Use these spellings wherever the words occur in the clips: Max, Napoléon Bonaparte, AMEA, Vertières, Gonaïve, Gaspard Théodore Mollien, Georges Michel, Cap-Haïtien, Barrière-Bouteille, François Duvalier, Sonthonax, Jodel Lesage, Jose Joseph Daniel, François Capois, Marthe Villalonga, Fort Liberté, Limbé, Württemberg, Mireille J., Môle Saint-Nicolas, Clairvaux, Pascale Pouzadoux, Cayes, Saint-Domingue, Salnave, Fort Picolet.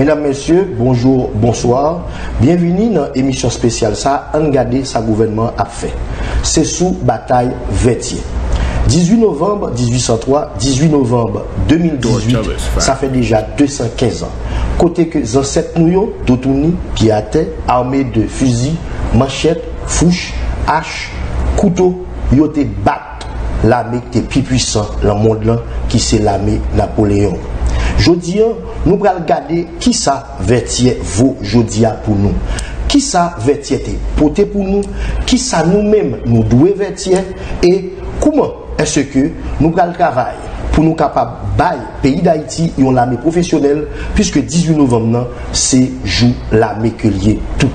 Mesdames, Messieurs, bonjour, bonsoir. Bienvenue dans l'émission spéciale. Ça, on regarde sa gouvernement a fait. C'est sous bataille Vertières. 18 novembre 1803, 18 novembre 2018, ça fait déjà 215 ans. Côté que les ancêtres nous, d'Otouni, Piaté, armés de fusils, manchettes, fouches, haches, couteaux, ils ont battu l'armée qui est plus puissante dans le monde, qui c'est l'armée Napoléon. Jodi, nous allons regarder qui ça Vertières vaut jodi pour nous. Qui ça Vertières poté pour nous, qui ça nous-mêmes nous doit Vertières et comment est-ce que nous allons travailler pour nous capables de bailler pays d'Haïti et l'armée professionnelle puisque 18 novembre, c'est jour l'armée que lié tout.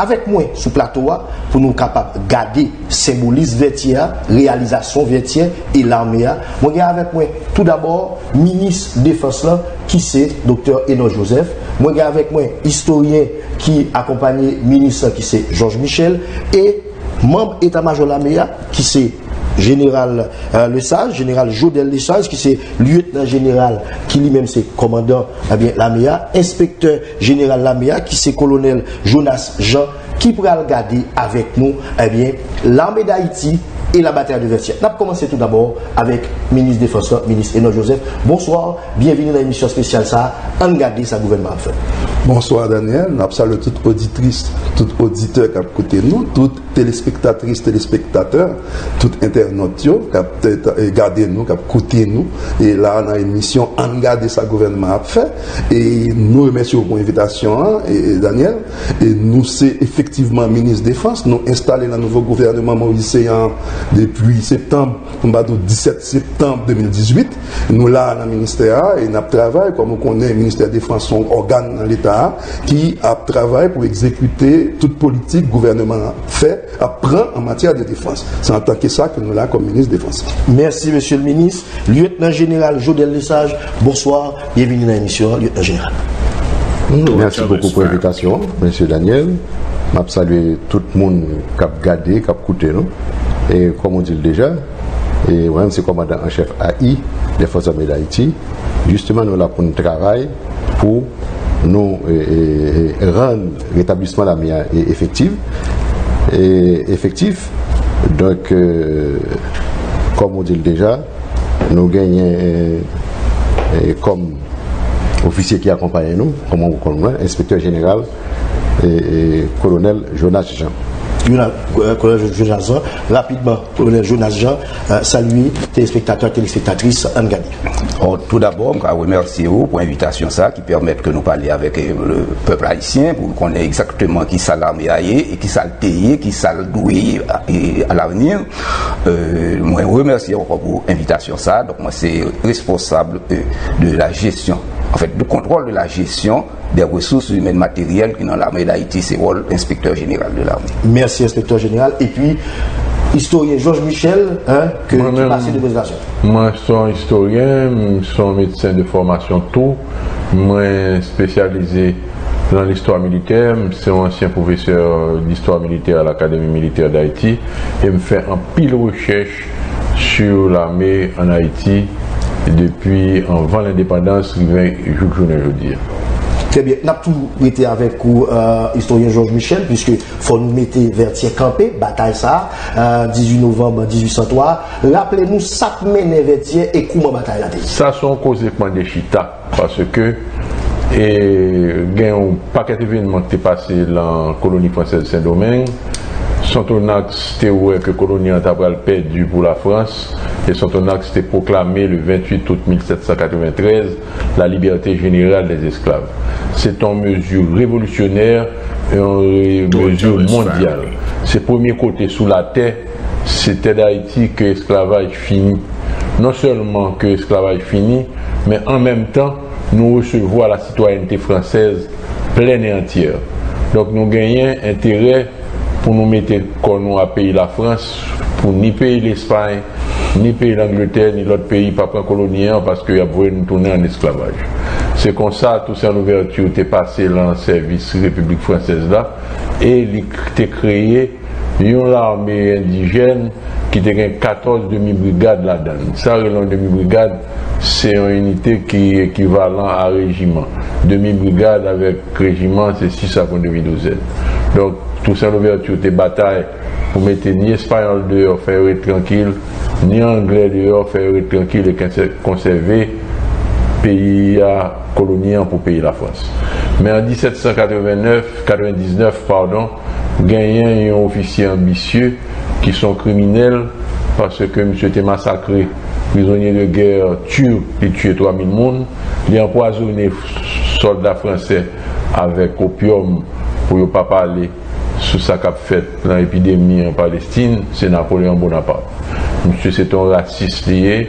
Avec moi sur plateau pour nous capables de garder symbolisme Vertières, réalisation Vertières et l'AMEA. Moi avec moi tout d'abord ministre défense là qui c'est docteur Enold Joseph. Moi avec moi historien qui accompagne ministre qui c'est Georges Michel et membre état-major l'AMEA qui c'est général Lesage, général Jodel Lesage, qui c'est lieutenant général, qui lui-même c'est commandant l'AMEA, inspecteur général l'AMEA, qui c'est colonel Jonas Jean, qui pourra le garder avec nous l'armée d'Haïti et la bataille de Vertières. On va commencer tout d'abord avec ministre Défense, ministre Enold Joseph. Bonsoir, bienvenue dans l'émission spéciale ça, en garder sa gouvernement. Bonsoir Daniel, nous saluons toute auditrice, tout auditeur qui a écouté nous, toute téléspectatrice, téléspectateur, tout internaute qui a regardé nous, qui a écouté nous. Et là, on a une mission en garder sa gouvernement a fait. Et nous remercions pour l'invitation, et Daniel. Et nous, c'est effectivement ministre Défense. Nous installons le nouveau gouvernement mauricéen depuis septembre, on va dire 17 septembre 2018. Nous, là, dans le ministère, et nous travaillons, comme on connaît, le ministère de la Défense, son organe dans l'État, qui a travaillé pour exécuter toute politique que le gouvernement fait, apprend en matière de défense. C'est en tant que ça que nous l'avons comme ministre de la Défense. Merci, monsieur le ministre. Lieutenant général Jodel Lesage, bonsoir, bienvenue dans l'émission, lieutenant général. Merci beaucoup pour l'invitation, monsieur Daniel. Je salue tout le monde qui a gardé, qui a écouté nous. Et comme on dit déjà, et moi-même, c'est commandant en chef AI des Forces armées d'Haïti. Justement, nous avons un travail pour nous rendre l'établissement de l'AMEA effectif. Donc, comme on dit déjà, nous gagnons comme officier qui accompagne nous, comme on connaît, inspecteur général et colonel Jonas Jean. Colonel Jonas Jean, rapidement, colonel Jonas Jean, saluer téléspectateurs, téléspectatrices, Angani. Tout d'abord, je vous remercie pour l'invitation qui permet que nous parlions avec le peuple haïtien pour qu'on ait exactement qui ça l'armée et qui ça le payer, qui ça le doué à l'avenir. Moi, je vous remercie encore pour l'invitation. Donc, moi, c'est responsable de la gestion, en fait, du contrôle de la gestion des ressources humaines matérielles qui dans l'armée d'Haïti, c'est le rôle inspecteur général de l'armée. Merci inspecteur général. Et puis, historien Georges Michel, hein, que vous passez de présentation. Moi, je suis historien, je suis médecin de formation tout, moi spécialisé dans l'histoire militaire, je suis ancien professeur d'histoire militaire à l'Académie militaire d'Haïti et je fais un pile recherche sur l'armée en Haïti depuis avant l'indépendance, je veux dire. Très bien, nous avons toujours été avec vous, historien Georges Michel, puisque faut nous mettre Vertières campé, bataille ça, 18 novembre 1803. Rappelez-nous, ça menait Vertières et comment bataille la tête. Ça, sont conséquences des Chita, parce que il y a un paquet d'événements qui est passé dans la colonie française de Saint-Domingue. Sonthonax était ouais que colonie a perdu pour la France et Sonthonax était proclamé le 28 août 1793 la liberté générale des esclaves. C'est une mesure révolutionnaire et une mesure mondiale. C'est premier côté sous la terre, c'était d'Haïti que l'esclavage finit. Non seulement que l'esclavage finit, mais en même temps, nous recevons la citoyenneté française pleine et entière. Donc nous gagnons intérêt pour nous mettre qu'on nous a payé la France, pour ni payer l'Espagne, ni payer l'Angleterre, ni l'autre pays, pas prendre colonial, parce qu'il y a voulu nous tourner en esclavage. C'est comme ça, tout ça, l'ouverture était passée dans le service République française là, et il était créé une armée indigène qui a 14 demi-brigades là-dedans. Ça, une demi-brigade, c'est une unité qui est équivalente à régiment. Demi-brigade avec régiment, c'est 6 à 2012. Donc, tout ça, l'ouverture des batailles, pour mettre ni Espagnol dehors, faire tranquille, ni Anglais dehors, faire tranquille et conserver pays à colonial pour payer la France. Mais en 1799, gagné un officier ambitieux qui sont criminels parce que monsieur était massacré, prisonnier de guerre turc, il tuait 3000 monde, il a empoisonné soldats français avec opium pour ne pas parler sur ce qu'a fait dans l'épidémie en Palestine, c'est Napoléon Bonaparte. Monsieur c'est un raciste lié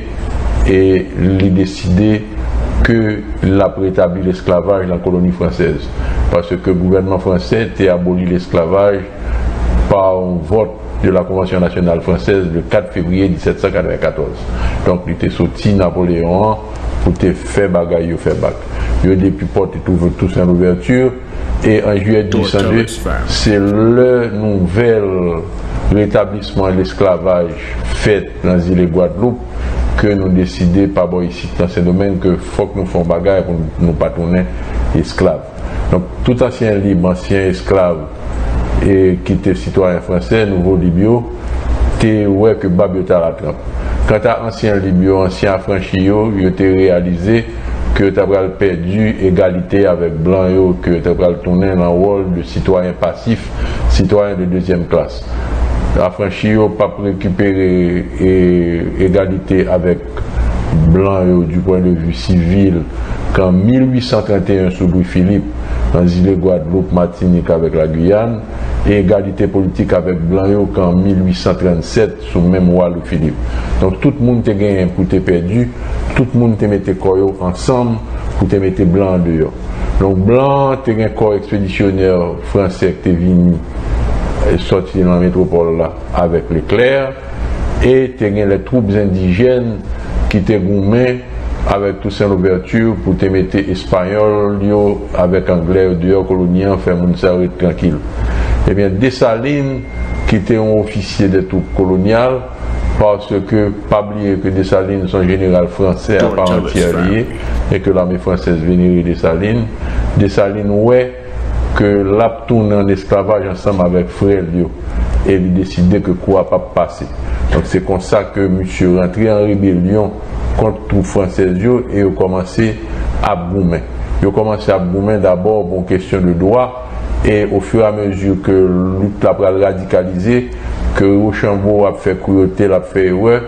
et il a décidé que l'a rétabli l'esclavage dans la colonie française. Parce que le gouvernement français a aboli l'esclavage par un vote de la Convention nationale française le 4 février 1794. Donc il était sorti Napoléon pour faire bagaille, faire bac. Il a depuis porté tout ça en ouverture. Et en juillet 1802, c'est le nouvel rétablissement de l'esclavage fait dans l'île de Guadeloupe que nous décidons, pas bon ici, dans ce domaine, que faut que nous fassions bagarre pour nous pas tourner esclaves. Donc, tout ancien libre, ancien esclave, et qui était citoyen français, nouveau libio, t'es ouais que Babio t'a la trappe. Quant à ancien libio, ancien affranchio, il était réalisé que t'as perdu égalité avec blanc, et que t'as tourné dans le rôle de citoyen passif, citoyen de deuxième classe. Affranchi n'a pas récupéré égalité avec blanc du point de vue civil qu'en 1831 sous Louis-Philippe dans l'île de Guadeloupe, Martinique avec la Guyane et égalité politique avec blanc qu'en 1837 sous même roi Louis-Philippe. Donc tout le monde a gagné pour te perdu, tout le monde a mis les corps ensemble pour te mettre blanc dehors. Donc blanc a gagné corps expéditionnaire français qui est venu sorti dans la métropole là avec l'éclair et les troupes indigènes qui te gourmaient avec tout ça l'ouverture pour te mettre espagnol avec anglais dehors colonial faire mon salut tranquille. Et bien Dessalines qui était un officier des troupes coloniales parce que pas oublier que Dessalines sont général français à part entière lié et que l'armée française vénérait Dessalines. Dessalines ouais que l'ap tourne en esclavage ensemble avec frère Lio et il décidait que quoi pas passer. Donc c'est comme ça que monsieur rentré en rébellion contre tout français et il commencé à boumer. Il commencé à boumer d'abord pour question de droit et au fur et à mesure que lutte l'a radicalisé, que Rochambeau a fait cruauté, l'a fait erreur,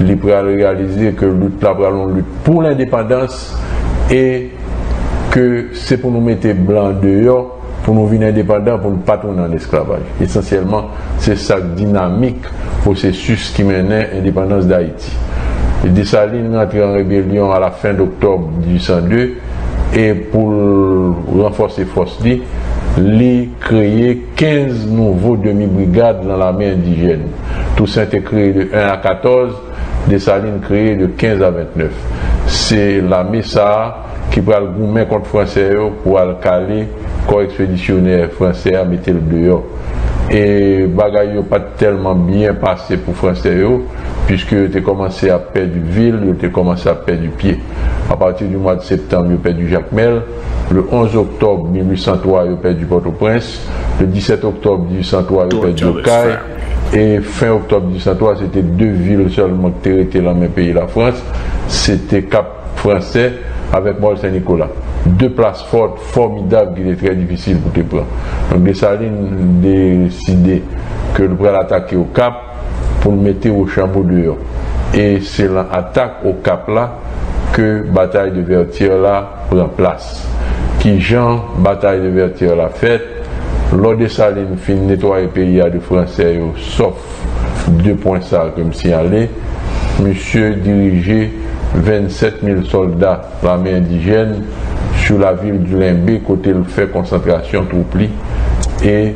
il a réalisé que lutte l'a lutte pour l'indépendance et que c'est pour nous mettre blanc dehors pour nous venir indépendants, pour ne pas tourner en esclavage. Essentiellement, c'est sa dynamique, processus qui menait à l'indépendance d'Haïti. Dessalines rentre en rébellion à la fin d'octobre 1802 et pour renforcer force li, il a créé 15 nouveaux demi-brigades dans l'armée indigène. Toussaint est créé de 1 à 14, Dessalines créé de 15 à 29. C'est l'armée Sahara qui va le gouverner contre français pour le caler corps expéditionnaire français à mettre le dehors. Et bagaille pas tellement bien passé pour français puisque ils ont commencé à perdre du ville, ils ont commencé à perdre du pied. À partir du mois de septembre, ils ont perdu Jacmel. Le 11 octobre 1803, ils ont perdu Port-au-Prince. Le 17 octobre 1803, ils ont perdu Cayes. Et fin octobre 1803, c'était deux villes seulement qui étaient dans le même pays, la France. C'était Cap-Français avec Môle Saint-Nicolas. Deux places fortes, formidables, qui étaient très difficiles pour te prendre. Donc Dessalines décidait que le bras l'attaquer au Cap pour le mettre au Rochambeau dehors. Et c'est l'attaque au Cap là que la bataille de Vertières là prend place. Qui Jean, bataille de Vertières la fête, l'eau Dessalines fin nettoyer le pays de Français, sauf deux points ça comme si allait. Monsieur dirigeait 27 000 soldats de l'armée indigène sur la ville du Limbé, côté le fait concentration troupli, et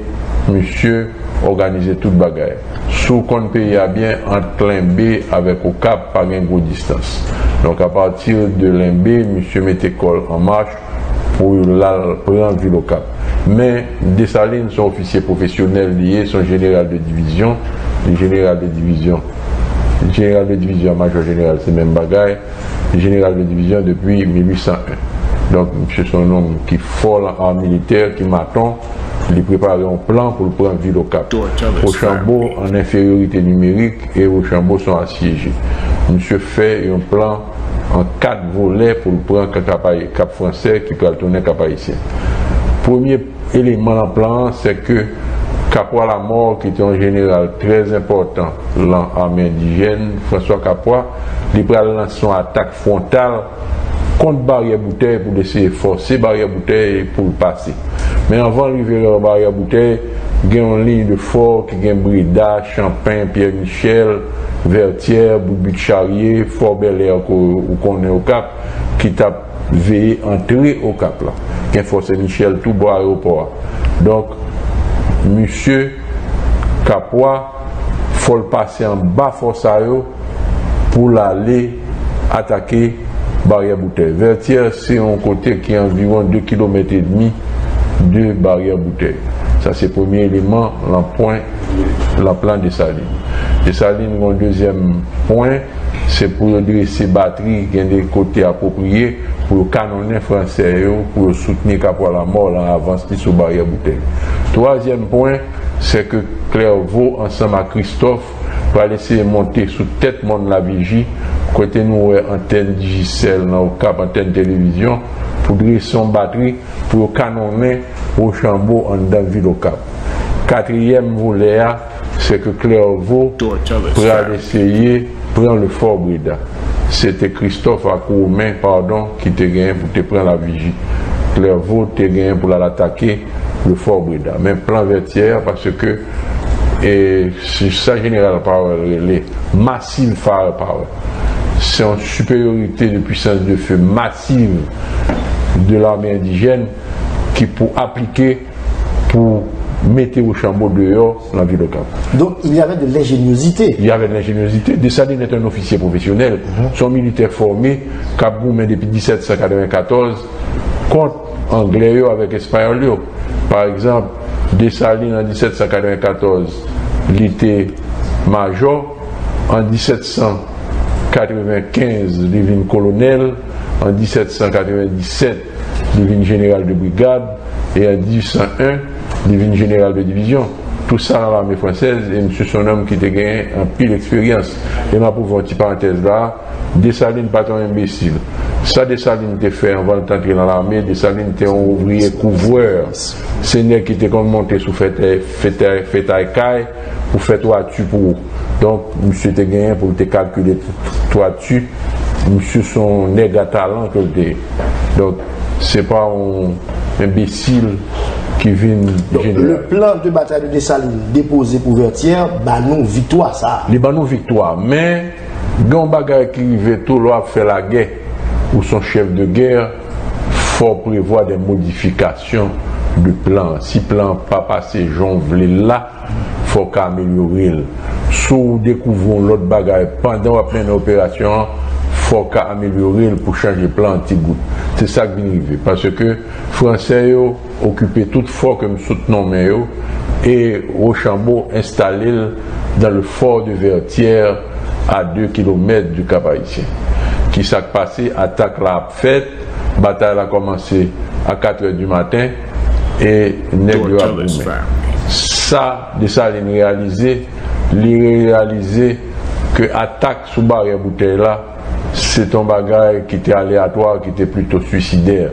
monsieur organisait toute bagarre. Sous qu'on paye à bien entre Limbé avec au Cap par une grosse distance. Donc à partir de Limbé, monsieur mettait col en marche pour la prendre ville au Cap. Mais Dessalines sont officiers professionnels liés, sont général de division. Les généraux de division Général de division, major général, c'est même bagaille. Général de division depuis 1801. Donc, c'est son homme qui folle en militaire, qui m'attend, il préparait un plan pour le prendre ville au Cap. Rochambeau en infériorité numérique et Rochambeau sont assiégés. Monsieur fait un plan en 4 volets pour le prendre Cap français qui peut tourner Cap-Haïtien. Premier élément dans le plan, c'est que Capois la mort, qui était un général très important dans l'armée indigène, François Capois, il prend son attaque frontale contre Barrière-Bouteille pour essayer de forcer Barrière-Bouteille pour le passer. Mais avant d'arriver à Barrière-Bouteille, il y a une ligne de fort qui a Brida, Champagne, Pierre-Michel, Vertières, Boubut-Charrier, Fort-Bel-Air ou qu'on est au Cap, qui tape veillé entrer au Cap là. Qui a forcé Michel tout bas à l'aéroport. Donc, monsieur Capois, il faut le passer en bas force à eux pour l'aller attaquer Barrière-Bouteille. Vertières, c'est un côté qui est environ 2,5 km de Barrière-Bouteille. Ça, c'est le premier élément, le plan Dessalines. Dessalines, mon deuxième point, c'est pour dresser batterie qui a des côtés appropriés pour le canonner français, pour soutenir Capois la mort en avance sur Barrière-Bouteille. Troisième point, c'est que Clairvaux, ensemble à Christophe, va laisser monter sous tête monde la vigie, côté nous, antenne digicelle, au Cap, antenne télévision, pour dresser son batterie, pour canonner Rochambeau en dedans ville au Cap. Quatrième volet, c'est que Clairvaux va essayer de prendre le Fort Brida. C'était Christophe à Courmain, pardon, qui te gagne pour te prendre la vigie. Clairvaux te gagne pour l'attaquer, le Fort Brida. Même plan Vertière, parce que et ça, Général Power, les massive Fire Power, c'est une supériorité de puissance de feu massive de l'armée indigène qui pour appliquer, pour mettre Rochambeau dehors dans la ville de Cap. Donc il y avait de l'ingéniosité. Il y avait de l'ingéniosité. Dessalines est un officier professionnel, son militaire formé, Cap-Gourmet depuis 1794, contre Anglais avec Espagnols. Par exemple, Dessalines en 1794, il était major. En 1795, il devint colonel. En 1797, il devint général de brigade. Et en 1801, il devint général de division. Tout ça dans l'armée française. Et monsieur son homme qui était gagné en pile expérience. Et ma pauvre petite parenthèse là, Dessalines pas tant imbécile. Ça, Dessalines était fait avant d'entrer dans l'armée. Dessalines était un ouvrier couvreur. Seigneur qui était comme monté sous fête à Cayes pour faire toiture pour. Donc, monsieur était gagné pour te calculer toiture. Monsieur son nègre à talent que le. Donc, c'est pas un imbécile qui vient. Donc, le plan de bataille de Dessalines déposé pour Vertières, bah non, victoire ça. Les bah non, victoire. Mais, quand bagaille qui arrivait tout l'heure fait la guerre. Ou son chef de guerre, faut prévoir des modifications du plan. Si plan pas passé jonglé là, faut qu'améliorer. Sous découvrons l'autre bagaille pendant la pleine opération, faut qu'améliorer pour changer plan petit goût. C'est ça qui vient arriver parce que Français occupé toute fort comme soutenant et Rochambeau installé dans le fort de Vertières à 2 km du Cap-Haïtien. Qui s'est passé, attaque la fête, bataille a commencé à 4 h du matin et nègre a boumé. Ça, Dessalines réalisé, que l'attaque sous barrière bouteille là, c'est un bagage qui était aléatoire, qui était plutôt suicidaire.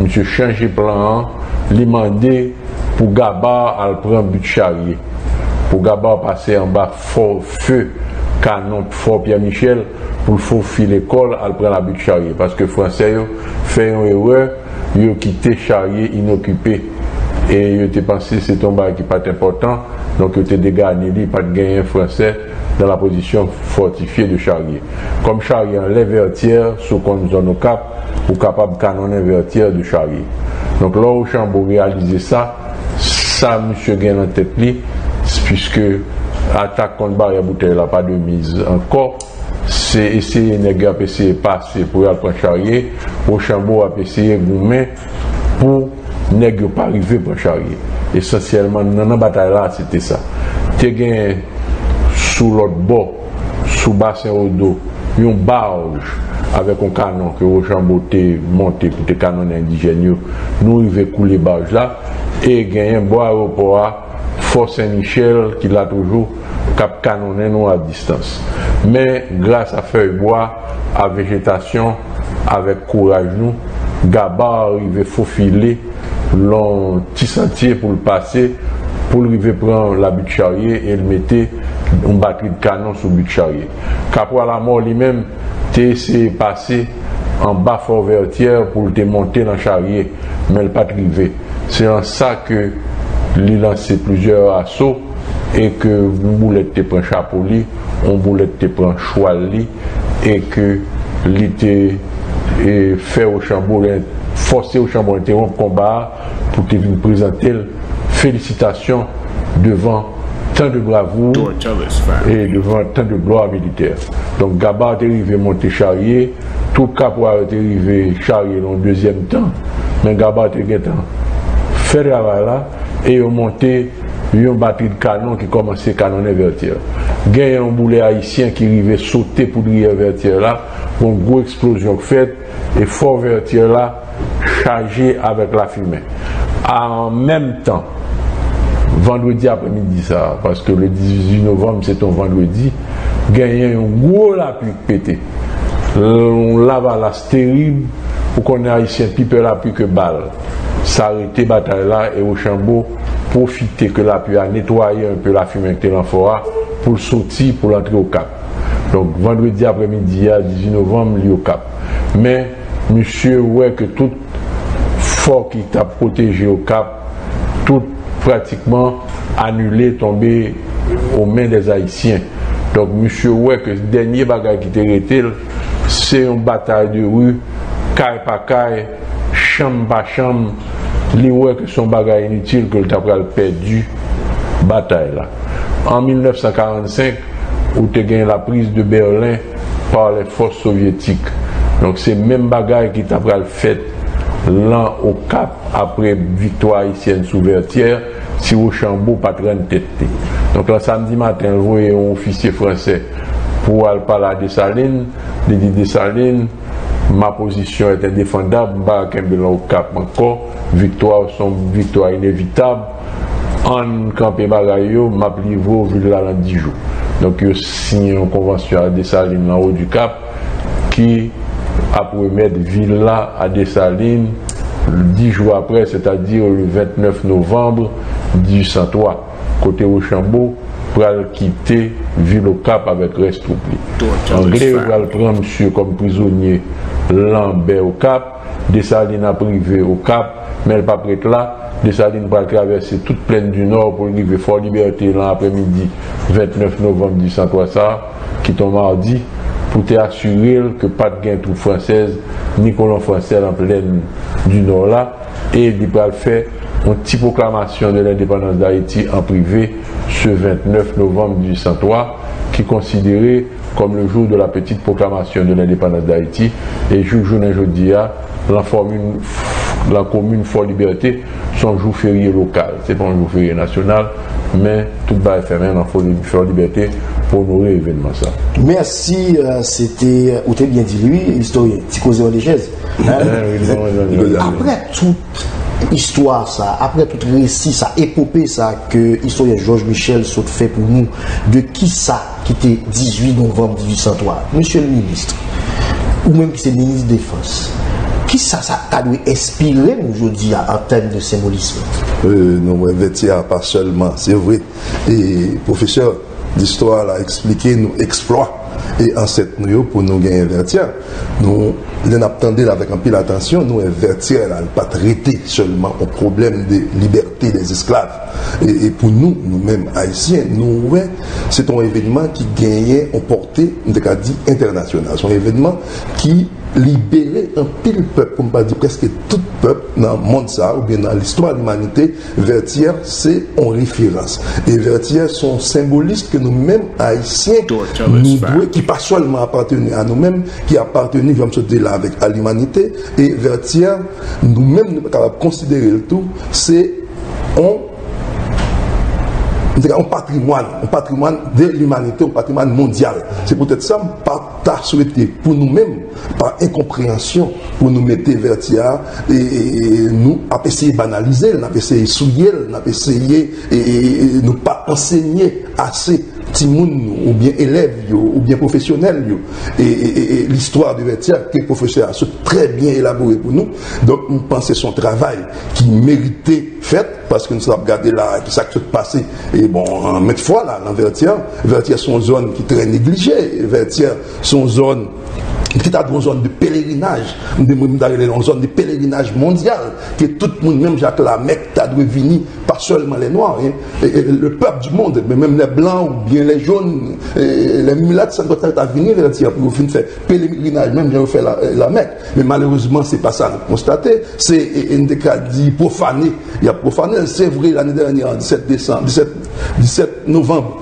Monsieur changé plan, il demandé pour Gabar à le prendre but charrier. Pour Gabar passer en bas fort feu, canon fort Pierre-Michel. Pour faufiler l'école, elle prend la butte charrier. Parce que les Français fait une erreur, ils ont quitté charrier inoccupé. Et ils ont pensé que c'est un bail qui n'est pas important, donc ils ont dégagé, ils n'ont pas gagné un Français dans la position fortifiée de charrier. Comme charrier enlève Vertières, sous qu'on zone au Cap, ou capable de canonner Vertières de charrier. Donc là, Rochambeau réaliser ça, ça, monsieur gagne en tête, puisque l'attaque contre Barrière-Bouteille n'a pas de mise encore. C'est essayer de passer pour aller prendre charrier, Rochambeau a essayé de pour ne pas arriver pour charrier. Essentiellement, dans la bataille là, c'était ça. Tu as gagné sous l'autre bord, sous bassin au dos, une barge avec un canon que Rochambeau monté pour les canons indigènes. Nous, il veut couler la barge là et gagner un bon aéroport, Fort Saint-Michel, qui l'a toujours cap canonné nous à distance. Mais grâce à feuille-bois, à végétation, avec courage, nous, Gabar arrivait faufiler l'on petit sentier pour le passer, pour arriver prendre la butte charrier et le mettre une batterie de canon sur le butte charrier. Capois la mort lui-même, t'es essayé de passer en bas fort Vertières pour le monter dans le charrier, mais il n'est pas arrivé. C'est en ça que il lançait plusieurs assauts et que une boulette te prend chapeau, une boulette te prend choix et que l'ité et faire Rochambeau, forcer Rochambeau à interrompre le combat pour te présenter félicitations devant tant de bravoure et devant tant de gloire militaire. Donc Gabar est arrivé monter charrier, tout Capois est arrivé charrier dans le deuxième temps, mais Gabar est arrivé fait travail là et ont monté une batterie de canon qui commençait à canonner Vertières. Il y a un boulet haïtien qui arrivait sauter pour lui Vertières là, une grosse explosion faite et fort Vertières là chargé avec la fumée. En même temps, vendredi après-midi ça, parce que le 18 novembre c'est un vendredi, il y a un gros lapin pété. On lava la terrible pour qu'on ait haïtien pipe la pluie que balle. S'arrêter bataille là et Rochambeau profiter que la pluie a nettoyé un peu la fumée que l'enfora pour sortir pour l'entrée au Cap. Donc vendredi après-midi à 18 novembre lié au Cap. Mais monsieur ouais que tout fort qui t'a protégé au Cap, tout pratiquement annulé, tombé aux mains des Haïtiens. Donc monsieur ouais que dernier bagage qui t'a arrêté, c'est une bataille de rue, caille par caille, chambre par chambre, les ouais que son bagage inutile que le Tapral perdu, bataille là. En 1945, où tu as gagné la prise de Berlin par les forces soviétiques. Donc c'est même bagaille qui t'a fait l'an au Cap après victoire haïtienne sous Vertières, si Rochambeau patron tête. Donc le samedi matin, on voyait un officier français pour aller parler à Dessalines, il dit Dessalines, ma position était défendable, je ne vais pas au Cap encore, victoire sont victoire inévitable, en campé Magayo, je vais livrer là dans 10 jours. Donc il a signé une convention à Dessalines, en haut du Cap, qui a promettre Villa à Dessalines 10 jours après, c'est-à-dire le 29 novembre 1803, côté Rochambeau. Pour quitter Ville au Cap avec Restoupli. Anglais, il va prendre monsieur comme prisonnier Lambert au Cap, Dessalines a privé au Cap, mais elle pas prête là. Dessalines va traverser toute plaine du Nord pour arriver Fort Liberté l'après-midi 29 novembre 1803, ça, qui tombe mardi, pour te assurer que pas de gain troupe française, ni colon français en plaine du Nord là, et il va le faire. Une petite proclamation de l'indépendance d'Haïti en privé ce 29 novembre 1803 qui est considéré comme le jour de la petite proclamation de l'indépendance d'Haïti et jeudi la commune Fort Liberté son jour férié local, c'est pas un jour férié national mais tout va être fait dans Fort Liberté pour honorer l'événement ça. Merci, c'était ou t'es bien dit lui, historien, c'est causé les chaises. Après tout histoire ça, après tout récit ça, épopée ça, que l'historien Georges Michel saute fait pour nous, de qui ça qui était 18 novembre 1803, monsieur le ministre, ou même qui c'est ministre de Défense, qui ça, ça a dû inspirer aujourd'hui en termes de symbolisme? Non, mais Vertières, pas seulement, c'est vrai. Et professeur d'histoire a expliqué nos exploits et en cette nuit pour nous gagner Vertières. Nous l'attendons avec un peu d'attention, nous Vertières n'a pas traité seulement au problème de liberté des esclaves. Et pour nous, nous-mêmes haïtiens, nous ouais, c'est un événement qui gagnait en portée, on a dit internationale. C'est un événement qui libérer un pile peuple, on va dire presque tout peuple dans le monde ça, ou bien dans l'histoire de l'humanité, Vertières c'est en référence. Et Vertières sont symbolistes que nous-mêmes haïtiens, nous devons, qui pas seulement appartenir à nous-mêmes, qui appartenir, je vais me sauter là avec à l'humanité, et Vertières, nous-mêmes, nous sommes capables de considérer le tout, c'est on c'est un patrimoine de l'humanité, un patrimoine mondial. C'est peut-être ça, par ta souhaité, pour nous-mêmes, par incompréhension, pour nous mettre Vertières et nous, à essayer de banaliser, à essayer de souiller, à essayer de ne pas enseigner assez ou bien élèves, ou bien professionnels. Et l'histoire de Vertières, que le professeur a très bien élaboré pour nous. Donc, nous pensons que son travail qui méritait fait, parce que nous avons regardé là, qui s'est passé, et bon, en mettre fois là, dans Vertières. Vertières sont une zone qui est très négligée. Vertières sont une zone qui est une zone de pèlerinage, une zone de pèlerinage mondial, que tout le monde, même Jacques Lamec, Tadoué Vini, pas seulement les Noirs, hein, et le peuple du monde, mais même les Blancs ou bien les Jaunes, les mulattes, ça doit être à venir, pour faire pèlerinage, même j'ai refait la Mecque. Mais malheureusement, c'est pas ça, nous constater. C'est une décadie profanée. Il y a profané, c'est vrai, l'année dernière, en 17 novembre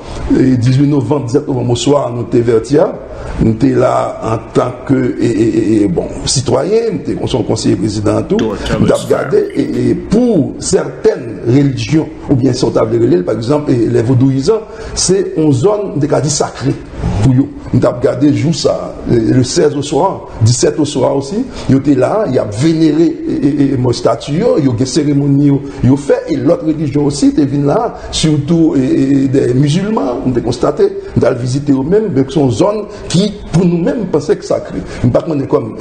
au soir, nous étions Vertières, nous étions là en tant que bon, citoyen, nous sommes conseillers présidents, tout, nous avons regardé, et pour certaines religions, ou bien si on table de religion, par exemple, les vaudouisants, c'est une zone de cadis sacrée pour eux. Nous avons regardé jour ça, le 16 au soir, 17 au soir aussi, ils étaient là, ils ont vénéré mon statue, ils ont eu des cérémonies, ils ont fait, et l'autre religion aussi, ils étaient venus là, surtout des musulmans, on a constaté, on a visité eux-mêmes, mais sont zones qui, pour nous-mêmes, pensaient que sacré. Par contre, comme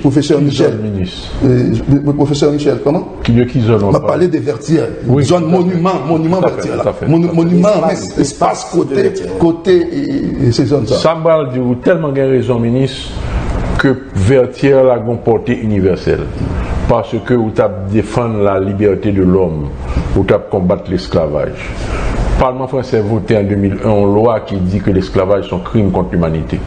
professeur Michel, comment? On a parlé des Vertières, oui, zone monument Vertières, monument, espace, côté, ces zones-là. Sambal dit, vous tellement gain raison, ministre, que Vertières a une portée universelle. Parce que vous avez défendu la liberté de l'homme, vous avez combattu l'esclavage. Le Parlement français a voté en 2001 une loi qui dit que l'esclavage est un crime contre l'humanité.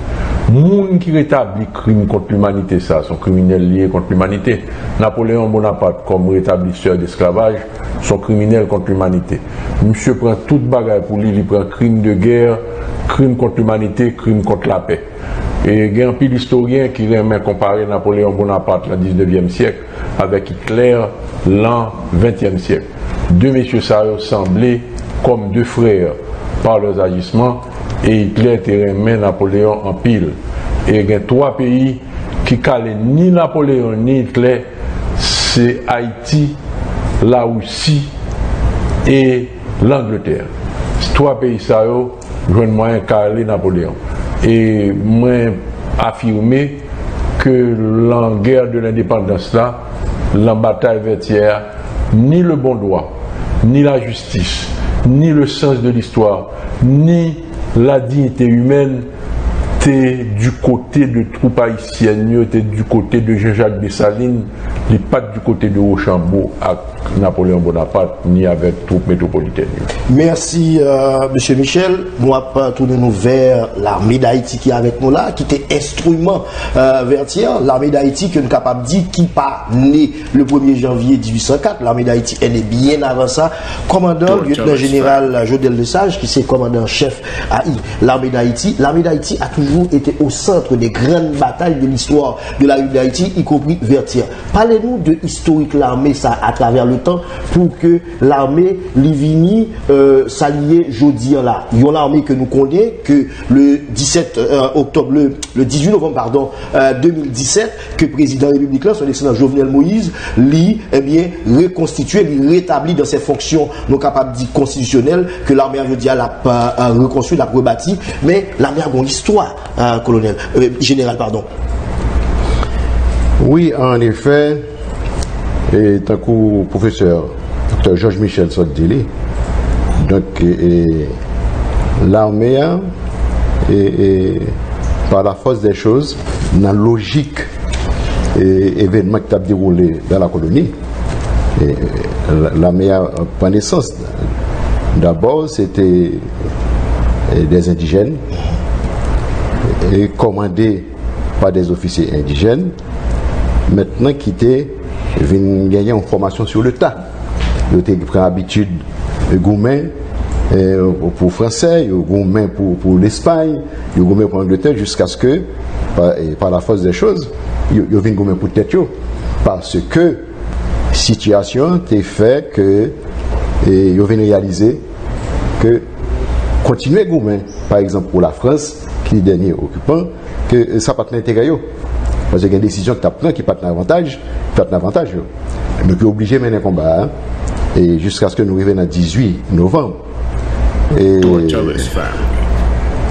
Les gens qui rétablissent le crime contre l'humanité, ça, sont criminels liés contre l'humanité. Napoléon Bonaparte, comme rétablisseur d'esclavage, sont criminels contre l'humanité. Monsieur prend toute bagaille pour lui, il prend crime de guerre, crime contre l'humanité, crime contre la paix. Et il y a un pile historien qui aime comparer Napoléon Bonaparte, le 19e siècle, avec Hitler, l'an 20e siècle. Deux messieurs ça ressemblaient comme deux frères par leurs agissements, et Hitler remet Napoléon en pile. Et il y a trois pays qui calaient ni Napoléon ni Hitler, c'est Haïti, la Russie et l'Angleterre. Ces trois pays ça, joignent moyen calé Napoléon. Et moi affirmer que la guerre de l'indépendance là, la bataille Vertières, ni le bon droit, ni la justice, ni le sens de l'histoire, ni la dignité humaine, t'es du côté de troupes haïtiennes, t'es du côté de Jean-Jacques Dessalines, n'est pas du côté de Rochambeau avec Napoléon Bonaparte, ni avec troupes métropolitaines. Merci, M. Michel. Nous allons tourner nous vers l'armée d'Haïti qui est avec nous là, qui était instrument Vertières. L'armée d'Haïti, que nous sommes capables de dire, qui n'est pas née le 1er janvier 1804. L'armée d'Haïti, elle est bien avant ça. Commandant, lieutenant-général Jodel Lesage, qui est commandant-chef à l'armée d'Haïti. L'armée d'Haïti a toujours était au centre des grandes batailles de l'histoire de la rue d'Haïti, y compris Vertières. Parlez-nous de historique l'armée ça à travers le temps pour que l'armée Livini s'allie jodi là. Il y a l'armée que nous connaissons que le 18 novembre 2017 que président républicain son excellent Jovenel Moïse lui eh bien reconstitué, lui rétabli dans ses fonctions non capable dit constitutionnelles que l'armée jodi là a reconstruit, l'a rebâti, mais l'armée a une histoire. Colonel, général, pardon. Oui, en effet, et tant que professeur Dr. Georges Michel Sottdélé, donc l'armée, et par la force des choses, dans la logique et événement qui a déroulé dans la colonie, l'armée prend naissance. D'abord, c'était des indigènes. Et commandé par des officiers indigènes, maintenant qui viennent gagner en formation sur le tas. Ils ont pris l'habitude goumen pour les Français, goumen pour l'Espagne, goumen pour l'Angleterre, jusqu'à ce que, par la force des choses, ils viennent goumen pour tête. Parce que la situation a fait que ils viennent réaliser que continuer gourmet, par exemple pour la France, qui est le dernier occupant, que ça n'a pas d'intérêt. Parce qu'il y a des décisions que tu apprends qui n'ont pas d'avantage, donc tu es obligé de mener un combat, hein? Et jusqu'à ce que nous arrivions le 18 novembre. Et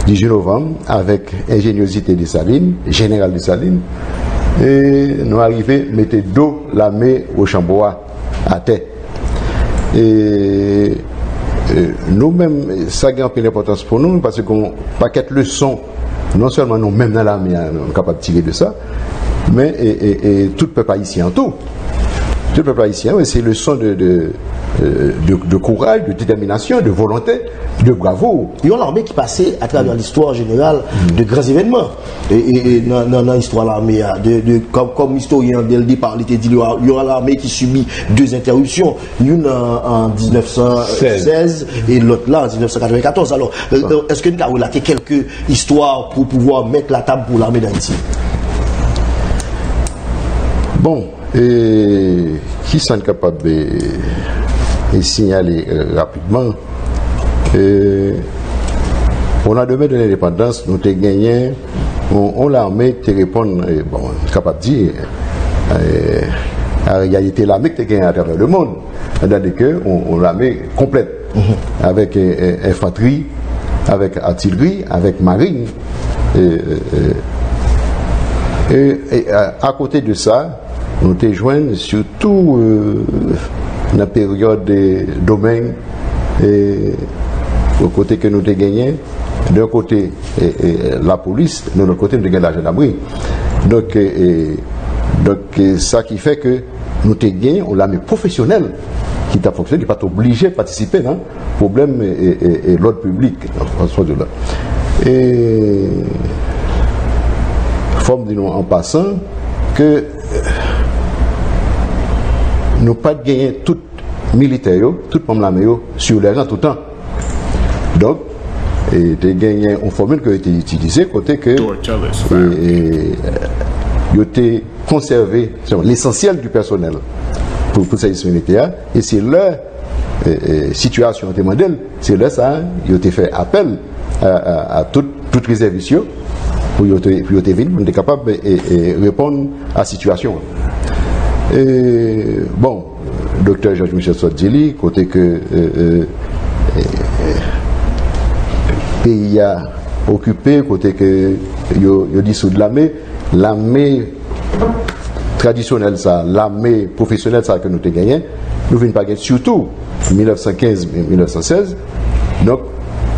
18 novembre, avec ingéniosité des Salines, général des Salines, et nous arrivons à mettre dos l'armée au Rochambeau à terre. Et nous-mêmes, ça a une importance pour nous, parce qu'on paquette le son, non seulement nous-mêmes dans l'armée, on est capable de tirer de ça, mais tout le peuple haïtien en tout. Tout le peuple haïtien, c'est le son de courage, de détermination, de volonté, de bravoure. Il y a l'armée qui passait à travers l'histoire générale de grands événements. Et dans l'histoire de l'armée, comme historien, dès le départ, il était dit il y aura l'armée qui subit deux interruptions. L'une en 1916 et l'autre là en 1994. Alors, est-ce que nous avons relaté quelques histoires pour pouvoir mettre la table pour l'armée d'Haïti? Bon. Et qui sont capables de signaler rapidement, on a demain de l'indépendance, nous avons gagné, on l'armée qui répond, bon, capable de dire, en réalité l'armée qui a gagné à travers le monde, c'est-à-dire qu'on l'armée complète, avec infanterie, avec artillerie, avec marine. À côté de ça, nous te joignons surtout dans la période des domaines au côté que nous te gagnons. D'un côté la police, de l'autre côté nous te gagnons la gendarmerie. Donc, ça qui fait que nous te gagnons l'armée professionnelle qui t'a fonctionné, qui n'est pas obligé de participer dans le problème et l'ordre public. Et forme de nous en passant que nous pas de gagner tout militaire, tout le monde l'armée sur les rangs tout le temps. Donc, de gagner une formule qui a été utilisée, côté que il a été conservé l'essentiel du personnel pour service militaire, et c'est leur situation demandée, c'est là ça, il a été fait appel à toute réserviste pour être capable de répondre à la situation. Et, bon, docteur Georges Michel Sodjili, côté que pays a occupé, côté que il dissous de l'armée traditionnelle, ça, l'armée professionnelle, ça que nous avons gagné, nous venons pas gagner surtout 1915-1916, donc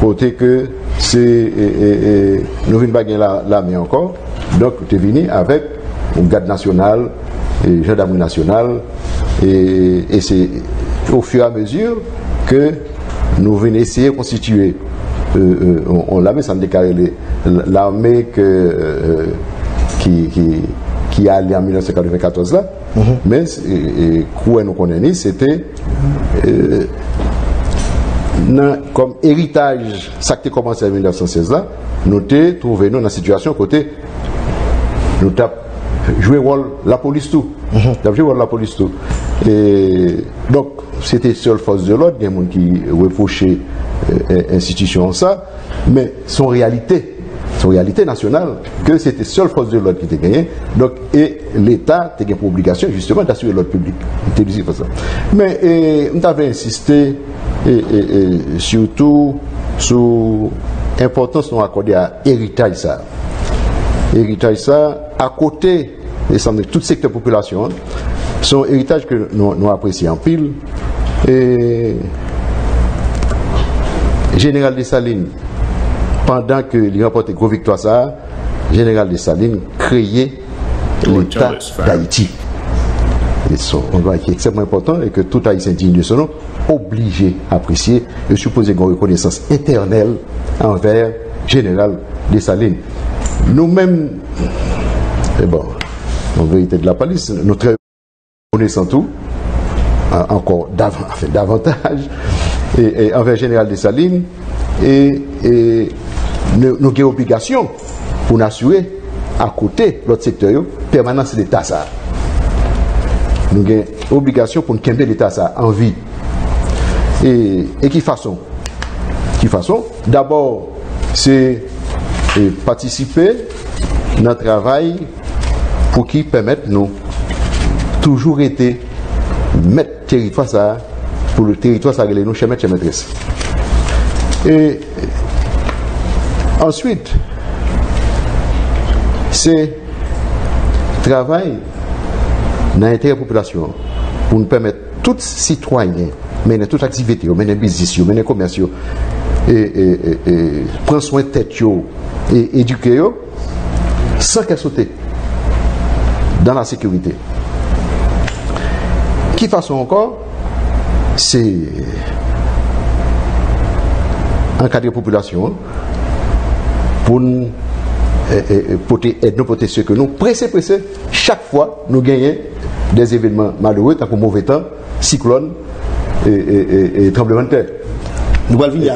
côté que c'est nous venons pas gagner l'armée encore, donc nous sommes venus avec une garde nationale, gendarmerie nationale, et c'est au fur et à mesure que nous venons essayer de constituer on l'armée sans déclarer l'armée qui allait en 1994 là, mais quoi nous connaissons, c'était comme héritage ça qui a commencé en 1916 là, nous avons trouvé dans la situation côté nous tapons jouer rôle la police tout. Et donc, c'était seule force de l'ordre, il y a des gens qui reprochaient institution ça, mais son réalité nationale, que c'était seule force de l'ordre qui était gagnée, donc, et l'État était pour obligation justement d'assurer l'ordre public. Mais on avait insisté surtout sur l'importance qu'on accordait à l'héritage ça. Héritage ça, à côté de tout secteur population, son héritage que nous apprécions en pile. Et Général Dessalines, pendant que il remportait gros victoire ça, Général Dessalines créait l'État d'Haïti. Et son combat qui est extrêmement important et que tout Haïtien digne de son nom, obligé à apprécier et supposer une reconnaissance éternelle envers Général Dessalines. Nous-mêmes, bon, en vérité de la police, nous connaissons tout, encore davantage, et envers Général Dessalines, et nous avons obligation pour nous assurer, à côté de l'autre secteur, permanence de l'État. Nous avons obligation pour nous quitter l'État en vie. Et qui façon quelle façon? D'abord, c'est participer dans le travail pour qui permette nous toujours été mettre territoire ça pour le territoire ça nous chez maître maîtresse. Et ensuite, c'est travail dans l'intérêt de la population pour nous permettre tous citoyens, mais dans toute activité, mais dans business, mais dans commerce, et prendre soin de tête et éduquer sans qu'elle saute dans la sécurité. Qui façon encore, c'est encadrer la population pour nous porter aide, nous porter ce que nous pressé. Chaque fois, nous gagnons des événements malheureux, tant que mauvais temps, cyclone et tremblement de terre. Nous allons venir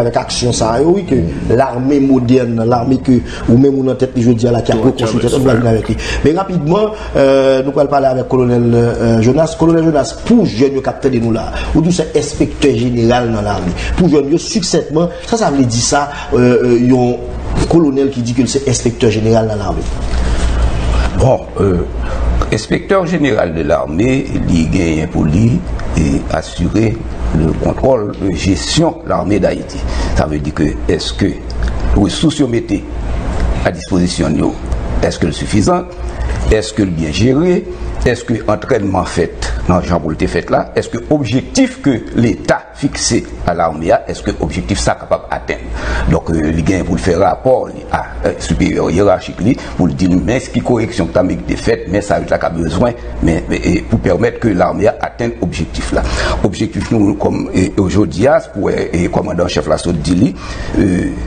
avec action ça, oui, que l'armée moderne, l'armée que ou même on a tête aujourd'hui à la qui a reconstruit, nous allons venir avec lui. Mais rapidement, nous allons parler avec colonel Jonas. Colonel Jonas, pour jeune capitaine de nous là, ou d'où c'est inspecteur général dans l'armée, pour jeune successivement, ça veut dire ça, il y a un colonel qui dit que c'est inspecteur général dans l'armée. Bon, inspecteur général de l'armée, il est pour lui et assurer le contrôle de gestion de l'armée d'Haïti. Ça veut dire que est-ce que les ressources mettées à disposition de nous, est-ce que le suffisant, est-ce que le bien géré, est-ce que l'entraînement fait dans le genre de fait là, est-ce que l'objectif que l'État fixé à l'armée, est-ce que l'objectif ça capable d'atteindre? Donc les gains pour le faire rapport à supérieur hiérarchique pour le dire mais ce qui correction que tu as mis des faits, mais ça a besoin, mais pour permettre que l'armée atteigne l'objectif là. Objectif nous comme aujourd'hui pour commandant chef la saute d'Ili,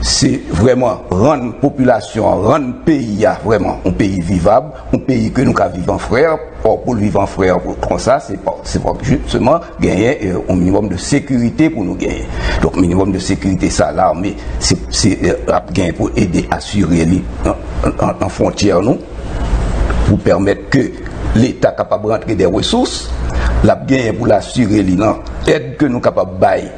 c'est vraiment rendre population, rendre pays vraiment un pays vivable, un pays que nous vivons en frère. Or, pour le vivre en frère, comme ça, c'est pas justement gagner un minimum de sécurité pour nous gagner. Donc, minimum de sécurité, ça, l'armée, c'est gagner pour aider à assurer les en frontière, nous, pour permettre que l'État soit capable de rentrer des ressources, la gagner pour l'assurer, l'aide que nous sommes capables de bailler.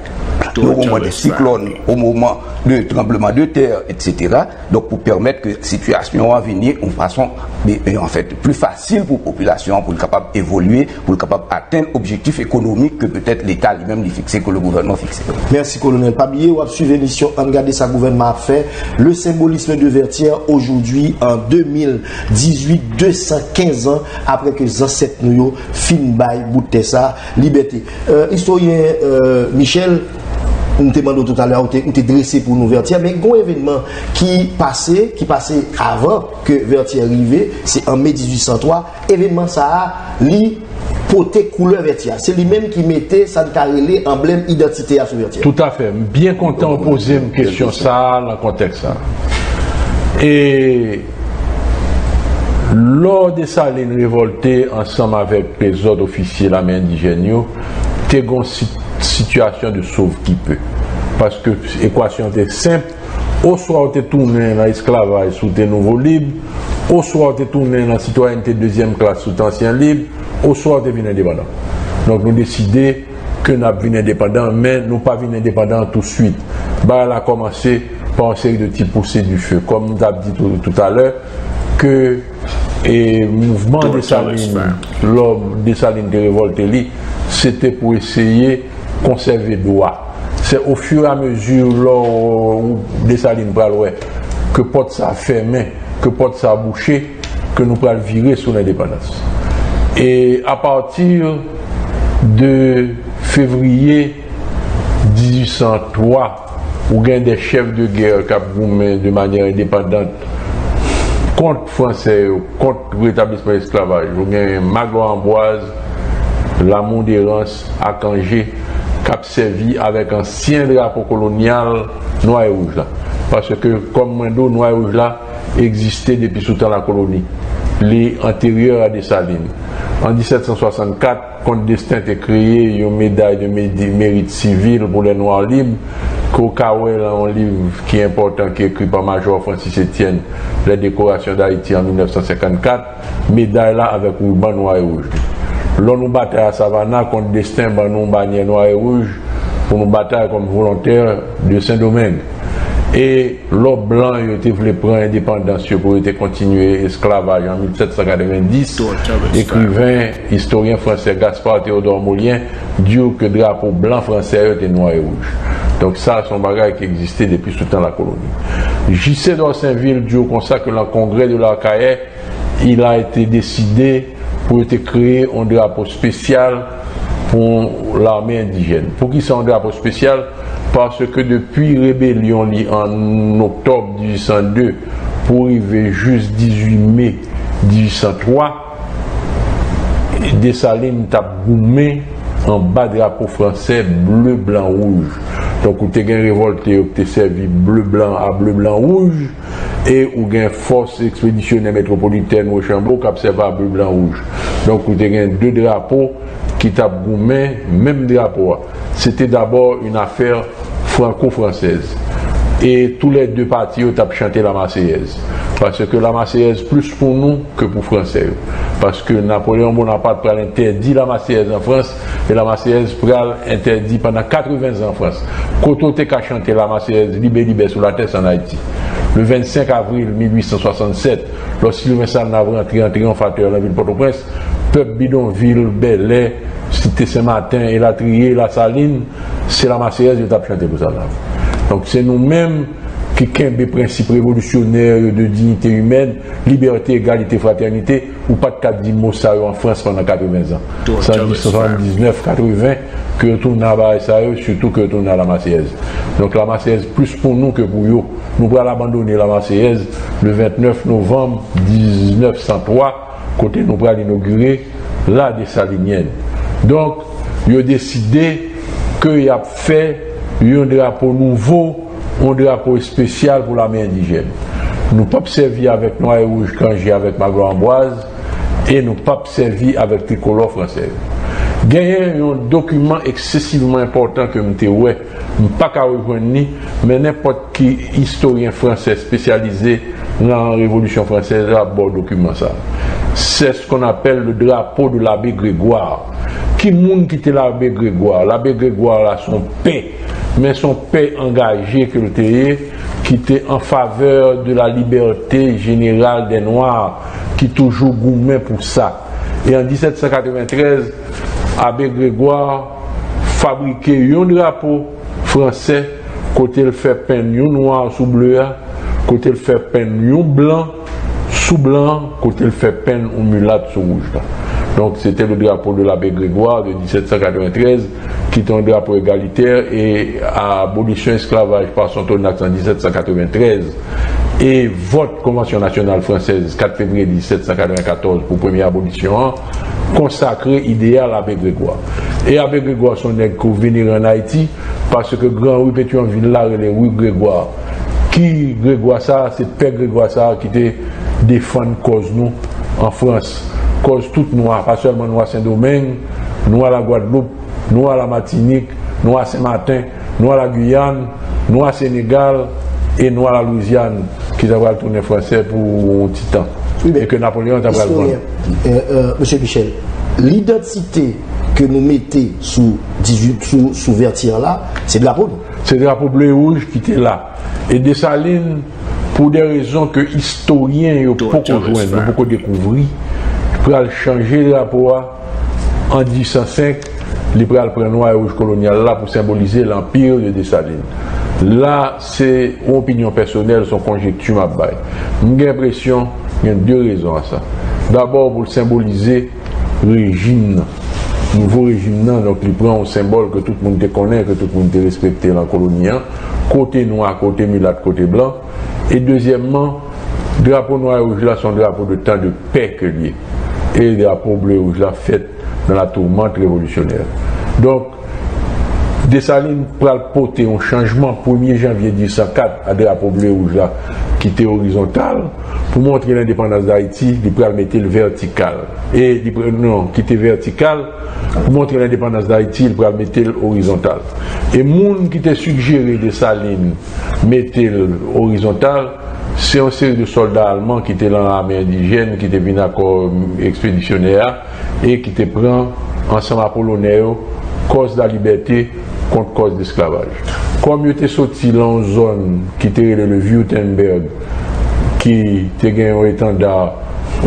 Au moment des cyclones, au moment de tremblements de terre, etc. Donc pour permettre que la situation à venir en façon en fait plus facile pour la population, pour être capable d'évoluer, pour être capable d'atteindre l'objectif économique que peut-être l'État lui-même lui fixé, que le gouvernement fixé. Merci colonel Pablier, vous avez suivi l'émission en regardant sa gouvernement a fait le symbolisme de Vertières aujourd'hui en 2018, 215 ans après que Zancet Nouyo Finbaï Boutessa Liberté. Historien Michel, nous te demandons tout à l'heure, nous te dressé pour nous Vertières, mais un événement qui passait avant que Vertières arrivait, c'est en mai 1803, événement ça a li poté couleur Vertières. C'est lui-même qui mettait Sankarele, emblème identité à ce Vertières. Tout à fait, bien content de poser une question ça, dans le contexte ça. Et lors de ça, les révoltés, ensemble avec les autres officiers, la main indigène, t'es situation de sauve qui peut. Parce que l'équation était simple. Au soir, on est tourné dans l'esclavage sous tes nouveaux libres. Au soir, on est tourné dans la citoyenneté deuxième classe sous tes anciens libres. Au soir, on est venu indépendant. Donc, nous décidons que nous sommes venus indépendants, mais nous ne sommes pas venus indépendants tout de suite. Bah, elle a commencé par une série de petits poussées du feu. Comme nous avons dit tout à l'heure, que le mouvement Dessalines de révolte, c'était pour essayer conserver droit. C'est au fur et à mesure où Dessalines bralouet que porte sa fermée, que porte sa bouchée, que nous pral virer sur l'indépendance. Et à partir de février 1803, où il y a des chefs de guerre qui ont de manière indépendante contre les Français, contre le rétablissement de l'esclavage. Il y a Magro-Amboise, la Mondérance, à Cangé, cap servi avec un ancien drapeau colonial noir et rouge là. Parce que comme Mando, noir et rouge là existait depuis sous temps la colonie, les antérieurs à Dessalines. En 1764, contre Destin est créé une médaille de mérite civil pour les Noirs libres. Kokawel a un livre qui est important qui est écrit par Major Francis Etienne, les décorations d'Haïti en 1954, médaille là avec ruban noir et rouge. L'on nous battait à Savannah contre Destin, banon, bannière noir et rouge, pour une bataille comme volontaire de Saint-Domingue. Et l'homme blanc était voulu prendre l'indépendance pour continuer l'esclavage en 1790. L'écrivain, historien français Gaspard Théodore Mollien dit que le drapeau blanc français était noir et rouge. Donc ça, c'est un bagage qui existait depuis tout le temps la colonie. J.C. d'Orsainville dit comme ça que le congrès de la Cayes, il a été décidé pour créer un drapeau spécial pour l'armée indigène. Pour qui c'est un drapeau spécial? Parce que depuis la rébellion en octobre 1802 pour arriver juste 18 mai 1803, Dessalines t'a goumé en bas drapeau français bleu, blanc, rouge. Donc, vous avez une révolte qui a servi bleu, blanc à bleu, blanc, rouge, et vous avez une force expéditionnaire métropolitaine Rochambeau qui a servi à bleu, blanc, rouge. Donc, vous avez deux drapeaux qui t'a goumé, même drapeau. C'était d'abord une affaire franco-française. Et tous les deux partis ont chanté la Marseillaise. Parce que la Marseillaise, plus pour nous que pour Français. Parce que Napoléon Bonaparte a interdit la Marseillaise en France, et la Marseillaise a interdit pendant 80 ans en France. Quand on a chanté la Marseillaise, Libé, Libé, sous la tête en Haïti. Le 25 avril 1867, lorsque Sylvain Salnave rentré en triomphateur dans la ville Port-au-Prince, peuple bidonville, Belay, Cité Saint-Martin, et la Trier, la Saline, c'est la Marseillaise qui a chanté pour Salnave. Donc c'est nous-mêmes qui avons des principes révolutionnaires de dignité humaine, liberté, égalité, fraternité, ou pas de 4 mots ça en France pendant 80 ans. C'est en 1979-80 que retourne à ça, surtout que retourne à la Marseillaise. Donc la Marseillaise, plus pour nous que pour eux. Nous allons abandonner la Marseillaise le 29 novembre 1903, côté nous allons inaugurer la Dessalinienne. Donc, ils ont décidé qu'ils ont fait un drapeau nouveau, un drapeau spécial pour l'armée indigène. Nous ne pouvons pas servir avec noir et rouge quand j'ai avec Magro-Amboise et nous ne pouvons pas servir avec tricolore français. Il y a un document excessivement important que je ne peux pas rejoindre, mais n'importe qui historien français spécialisé dans la Révolution française a abordé le document. C'est ce qu'on appelle le drapeau de l'abbé Grégoire. Qui monde quittait l'abbé Grégoire? L'abbé Grégoire a son paix, mais son paix engagé que le théier, qui était en faveur de la liberté générale des Noirs, qui toujours gourmet pour ça. Et en 1793, abbé Grégoire fabriquait un drapeau français, côté le fait peindre un noir sous bleu, côté le fait peindre un blanc sous blanc, côté le fait peindre un mulâtre sous rouge. Donc c'était le drapeau de l'abbé Grégoire de 1793, qui est un drapeau égalitaire et abolition esclavage par Sonthonax en 1793 et vote Convention nationale française 4 février 1794 pour première abolition consacré idéal à l'abbé Grégoire. Et abbé Grégoire son nègre venir en Haïti parce que grand rue Pétionville là et les rues Grégoire. Qui Grégoire ça, c'est Père Grégoire ça qui était défendre cause nous en France. Cause toute noire, pas seulement noire Saint-Domingue, noire la Guadeloupe, noire la Martinique, noire Saint-Martin, noire la Guyane, noire Sénégal et noire la Louisiane, qui avaient tourné français pour un petit temps. Oui, et que Napoléon a pris Monsieur Michel, l'identité que nous mettez sous Vertières là, c'est de la peau. C'est de la peau bleue et rouge qui était là. Et Dessalines, pour des raisons que historiens n'ont pas rejoindre, beaucoup découvrir. Il changer le drapeau en 1805, il prend noir et rouge colonial là pour symboliser l'empire de Dessalines. Là, c'est une opinion personnelle, son conjecture m'a bail. J'ai l'impression qu'il y a deux raisons à ça. D'abord, pour symboliser le régime, le nouveau régime, donc il prend un symbole que tout le monde connaît, que tout le monde respecte dans la colonie, côté noir, côté mulâtre, côté blanc. Et deuxièmement, le drapeau noir et rouge là, c'est un drapeau de temps de paix que lié. Et le drapeau bleu et rouge la fête dans la tourmente révolutionnaire. Donc, Dessalines pral porter un changement 1er janvier 1804 à drapeau bleu et rouge là, qui était horizontal, pour montrer l'indépendance d'Haïti, il pral mettre le vertical. Et, non, qui était vertical, pour montrer l'indépendance d'Haïti, il pral mettre le horizontal. Et moun qui était suggéré Dessalines mettre le horizontal, c'est une série de soldats allemands qui étaient dans l'armée indigène, qui étaient venus comme expéditionnaires et qui étaient pris ensemble à Polonais, cause de la liberté, contre cause d'esclavage. Comme il était sorti dans une zone qui était le Württemberg, qui était un étendard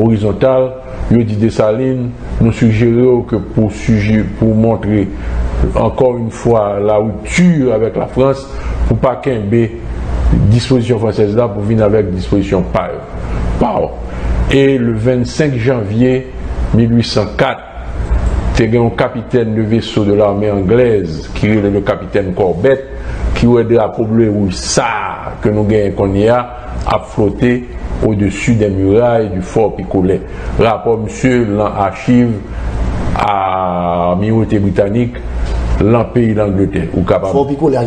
horizontal, il dit Dessalines, nous suggérons que pour montrer encore une fois la rupture avec la France, pour ne pas qu'un B disposition française là pour venir avec disposition par. Et le 25 janvier 1804, il y a un capitaine de vaisseau de l'armée anglaise qui est le capitaine Corbett qui a le drapeau bleu ou ça que nous gagnons qu'on y a à flotter au-dessus des murailles du fort Picolet. Rapport monsieur l'archive à Minorité britannique, l'en pays d'Angleterre. Fort Picolet,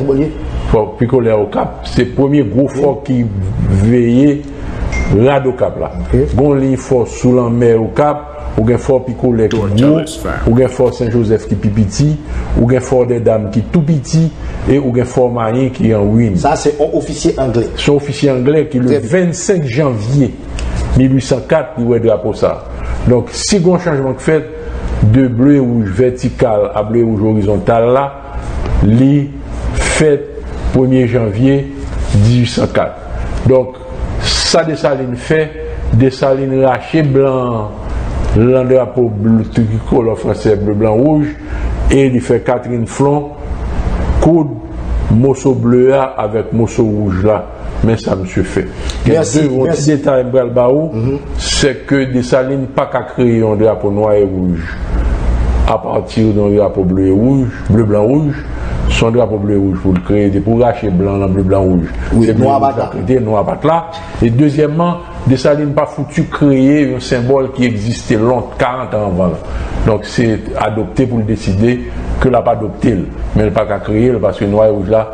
Fort Picolet au Cap, c'est le premier gros fort qui veillait rad au Cap là. Bon ligne fort sous la mer au Cap. Ou bien fort Picolet qui gros, ou bien fort Saint-Joseph qui pipiti, ou bien fort des dames qui tout petit, et ou bien fort Marien qui est en ruine. Ça c'est un officier anglais. C'est un officier anglais qui le 25 janvier 1804 il va drapeau ça. Donc si grand changement que fait de bleu rouge vertical à bleu rouge horizontal là, li fait 1er janvier 1804. Donc ça Dessalines fait, Dessalines raché blanc. L'un drapeau bleu, tricolore français bleu, blanc, rouge, et il fait Catherine Flon, coude, morceau bleu là avec morceau rouge là. Mais ça, monsieur fait. Merci. Le petit détail, c'est que Dessalines n'a pas qu'à créer un drapeau noir et rouge. À partir d'un drapeau bleu et rouge, bleu, blanc, rouge, son drapeau bleu et rouge pour le créer, pour racher blanc, bleu, blanc, rouge. Oui, c'est noir à là. Et deuxièmement, Dessalines n'a pas foutu créer un symbole qui existait longtemps, 40 ans avant. Donc c'est adopté pour le décider que l'a pas adopté. Mais elle n'a pas qu'à créer parce que noir et rouge là,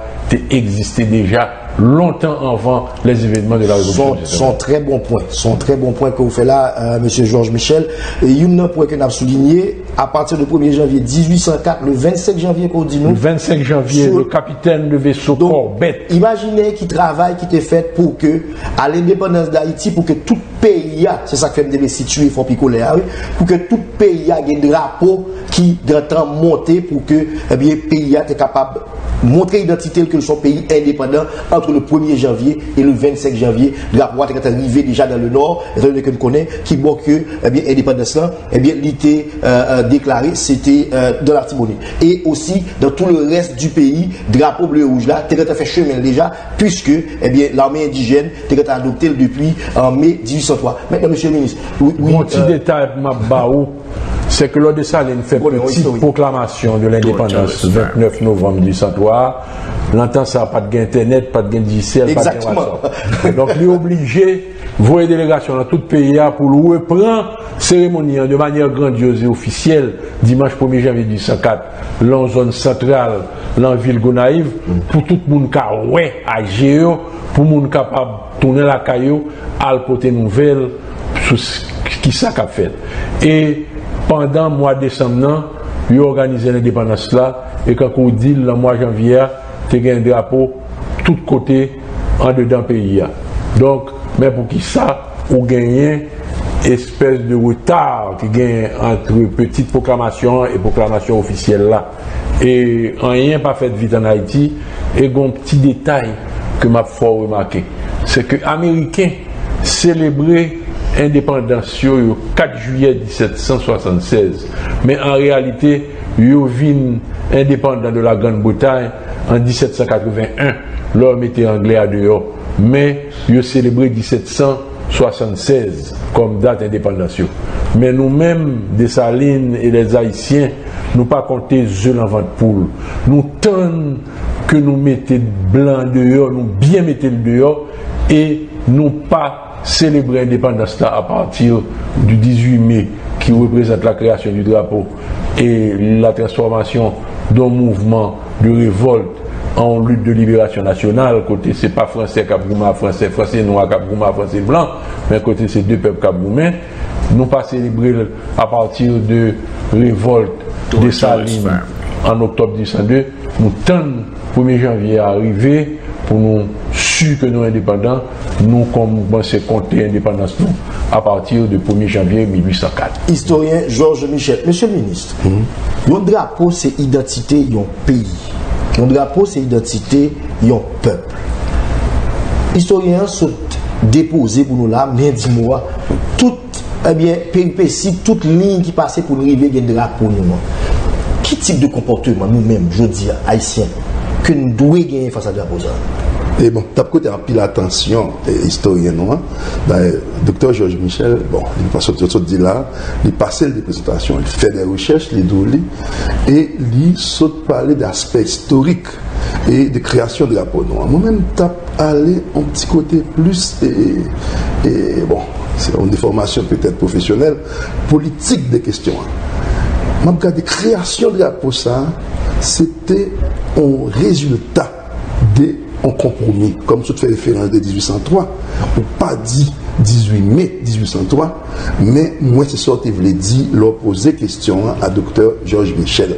existait déjà longtemps avant les événements de la Révolution. Son très bon point. Son très bon point que vous faites là, monsieur Georges Michel. Et il y a un point que nous avons souligné. À partir du 1er janvier 1804, le 25 janvier qu'on dit nous. Le 25 janvier, le capitaine de vaisseau Corbett. Imaginez qui travail qui était fait pour que, à l'indépendance d'Haïti, pour que tout pays, c'est ça que FMDB situé, Fort Picolet, pour que tout pays ait des drapeaux qui d'un temps monté pour que eh bien, pays était capable de montrer l'identité que son pays indépendant entre le 1er janvier et le 25 janvier. Le drapeau était arrivé déjà dans le nord, étant donné que nous connaissons, qui bon que l'indépendance là, eh bien, l'ité déclaré, c'était dans l'Artibonite. Et aussi, dans tout le reste du pays, drapeau bleu-rouge là, t'es fait chemin déjà, puisque eh bien l'armée indigène, t'es adopté depuis en mai 1803. Maintenant, monsieur le ministre, mon petit détail, c'est que lors de ça, il fait une petite proclamation de l'indépendance, 29 novembre 1803. L'entend ça, pas de gain internet, pas de gain digicel, pas de gain WhatsApp. Donc, il est obligé, voyez délégation dans tout le pays pour le reprendre cérémonie de manière grandiose et officielle dimanche 1er janvier 1804 dans zone centrale, dans la ville Gonaïve, pour tout le monde qui a ouais à géo, pour le monde capable de tourner la caillou à le côté nouvelle sur ce qui ça qu'a fait. Et pendant le mois de décembre, il a organisé l'indépendance là et quand on dit le mois de janvier, il y a un drapeau tout côté en dedans pays. Donc, mais pour qui ça, on gagne une espèce de retard qui gagne entre petite proclamation et proclamation officielle là. Et rien pas fait vite en Haïti. Et un petit détail que m'a fort remarqué, c'est que Américains célébraient l'indépendance le 4 juillet 1776. Mais en réalité, ils viennent indépendants de la Grande-Bretagne en 1781. L'homme était anglais à dehors. Mais ils célébré 1776 comme date d'indépendance. Mais nous-mêmes, Dessalines et les Haïtiens, nous pas compter œufs dans ventre poule. Nous tonnes que nous mettons blanc dehors, nous bien mettons dehors et nous pas célébrer l'indépendance à partir du 18 mai qui représente la création du drapeau et la transformation d'un mouvement de révolte en lutte de libération nationale. Côté c'est pas français Kabrouma, français noir Kabrouma, français blanc, mais côté c'est deux peuples Kabroumains. Nous pas célébrer à partir de révolte des Salines en octobre 1802. Nous tendons 1er janvier à arriver pour nous sûr que nous indépendants, nous commençons à compter l'indépendance à partir du 1er janvier 1804. Historien Georges Michel, monsieur le ministre, le drapeau c'est l'identité d'un pays. Yon drapeau, c'est l'identité yon peuple. Historiens sont déposés pour nous là, mais dis-moi, toute péripétie, toute ligne qui passait pour nous arriver, yon drapeau nous. Quel type de comportement nous-mêmes, je dis, haïtiens, que nous devons gagner face à drapeau ça? Et bon, t'as côté un pile attention historien noir. Docteur Georges Michel, bon, il passe tout dit là, il passe des présentations, il fait des recherches, il doulit et il saute parler d'aspects historiques et de création de la peau noire. Moi-même, t'as allé un petit côté plus et bon, c'est une déformation peut-être professionnelle, politique des questions. Moi, la création de la peau ça, c'était un résultat des en compromis, comme ça fait référence de 1803, ou pas dit 18 mai 1803, mais moi c'est ça que je voulais dire, leur poser question à docteur Georges Michel.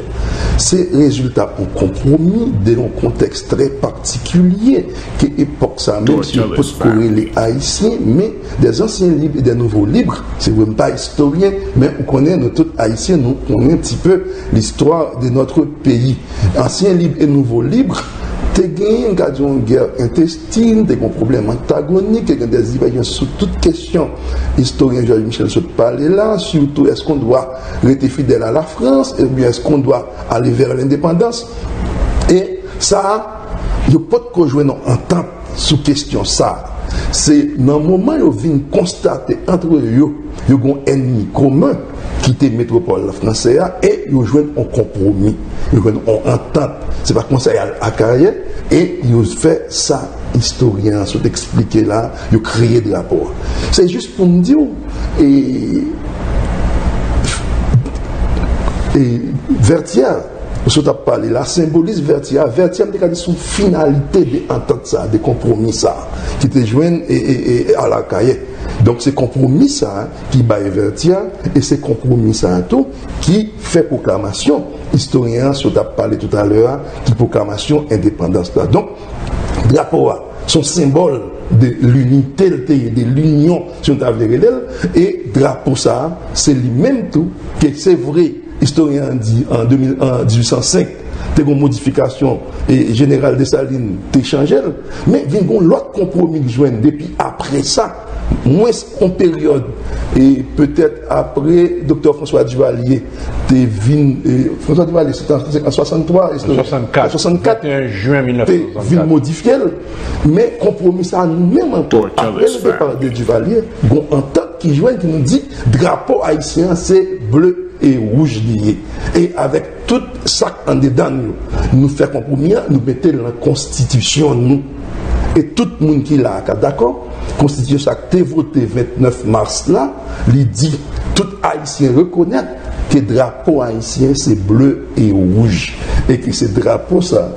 Ces résultats ont compromis dans un contexte très particulier, qui est époque ça, même si on peut courir les haïtiens, mais des anciens libres et des nouveaux libres, c'est même pas historien, mais on connaît, nous tous haïtiens, nous connaissons un petit peu l'histoire de notre pays. Anciens libres et nouveaux libres, t'es gagné une guerre intestine, t'es un problème antagonique, t'es des divergences sur toute question. L'historien Georges Michel se parlait là, surtout est-ce qu'on doit rester fidèle à la France, et bien est-ce qu'on doit aller vers l'indépendance. Et ça, je peux pas jouer non en temps sous question ça. C'est dans le moment où ils viennent constater entre eux, ils ont un ennemi commun qui était métropole française et ils jouent en compromis, ils jouent en entente. C'est pas conseil à carrière et ils fait ça, historien, sont expliqué là, ils créent des rapports. C'est juste pour me dire, et Vertières, vous avez parlé là, symbolise Vertières. Vertières, c'est de son finalité d'entente ça, de compromis ça, qui te joignent à la cahier. Donc c'est compromis ça qui baille Vertières et c'est compromis ça tout qui fait proclamation. Historien, si on a parlé tout à l'heure, qui proclamation indépendance là. Donc, drapeau, son symbole de l'unité, de l'union, si on a vu et drapeau ça, c'est lui-même tout, que c'est vrai. Historien dit en 1805, il y a une modification et générale Dessalines a changé, mais il y a l'autre compromis qui joint depuis après ça, moins en période, et peut-être après Dr François Duvalier, François Duvalier c'était en 63, en 64, un juin 1964, il y a modifié, mais compromis ça nous-mêmes encore, après le départ de Duvalier, il y a un temps qui joint qui nous dit drapeau haïtien c'est bleu et rouge lié. Et avec tout ça en dedans, nous faisons compromis, nous mettons la constitution, nous. Et tout le monde qui l'a, d'accord, constitution ça a été voté le 29 mars là, il dit, tout haïtien reconnaît que le drapeau haïtien c'est bleu et rouge. Et que ce drapeau ça,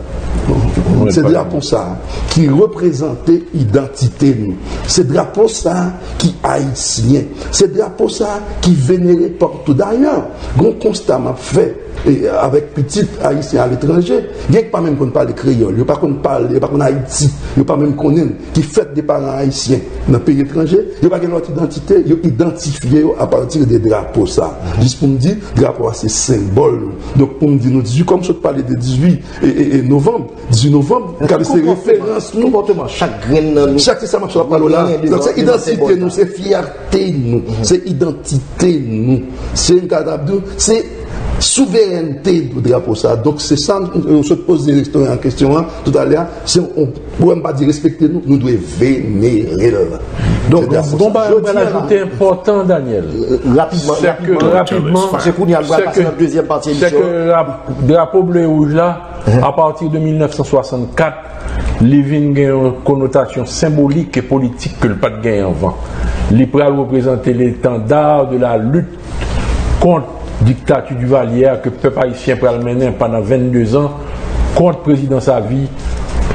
c'est le drapeau ça qui représentait l'identité nous. C'est le drapeau ça qui haïtien. C'est le drapeau ça qui vénérait partout. D'ailleurs, on constamment fait et avec petit haïtien à l'étranger, il n'y a pas même qu'on parle créole, il n'y a pas qu'on parle, il n'y a pas qu'on Haïti, il n'y a pas même qu'on aime, qui fait des parents haïtiens dans le pays étranger, il n'y a pas notre identité, il est identifié à partir des drapeaux ça. Juste pour me dire, drapeau c'est symbole. Donc pour me dire, nous disons, comme je parlais de 18 novembre, c'est référence, nous, chaque graine, chaque système sur la parole là, c'est identité nous, c'est fierté nous, c'est identité nous, c'est une cadabdou, c'est souveraineté du drapeau ça. Donc c'est ça, on se pose des questions en question hein, tout à l'heure, si on ne peut pas dire respecter nous, nous devons vénérer là. Donc on va ajouter important Daniel. Rapidement, c'est qu'on y a passé la deuxième partie. C'est que le drapeau bleu et rouge là, à partir de 1964, il y a une connotation symbolique et politique que le pas de gagner en vent. Il peut représenter l'étendard de la lutte contre dictature du Valier que le peuple haïtien peut mener pendant 22 ans contre président Savi,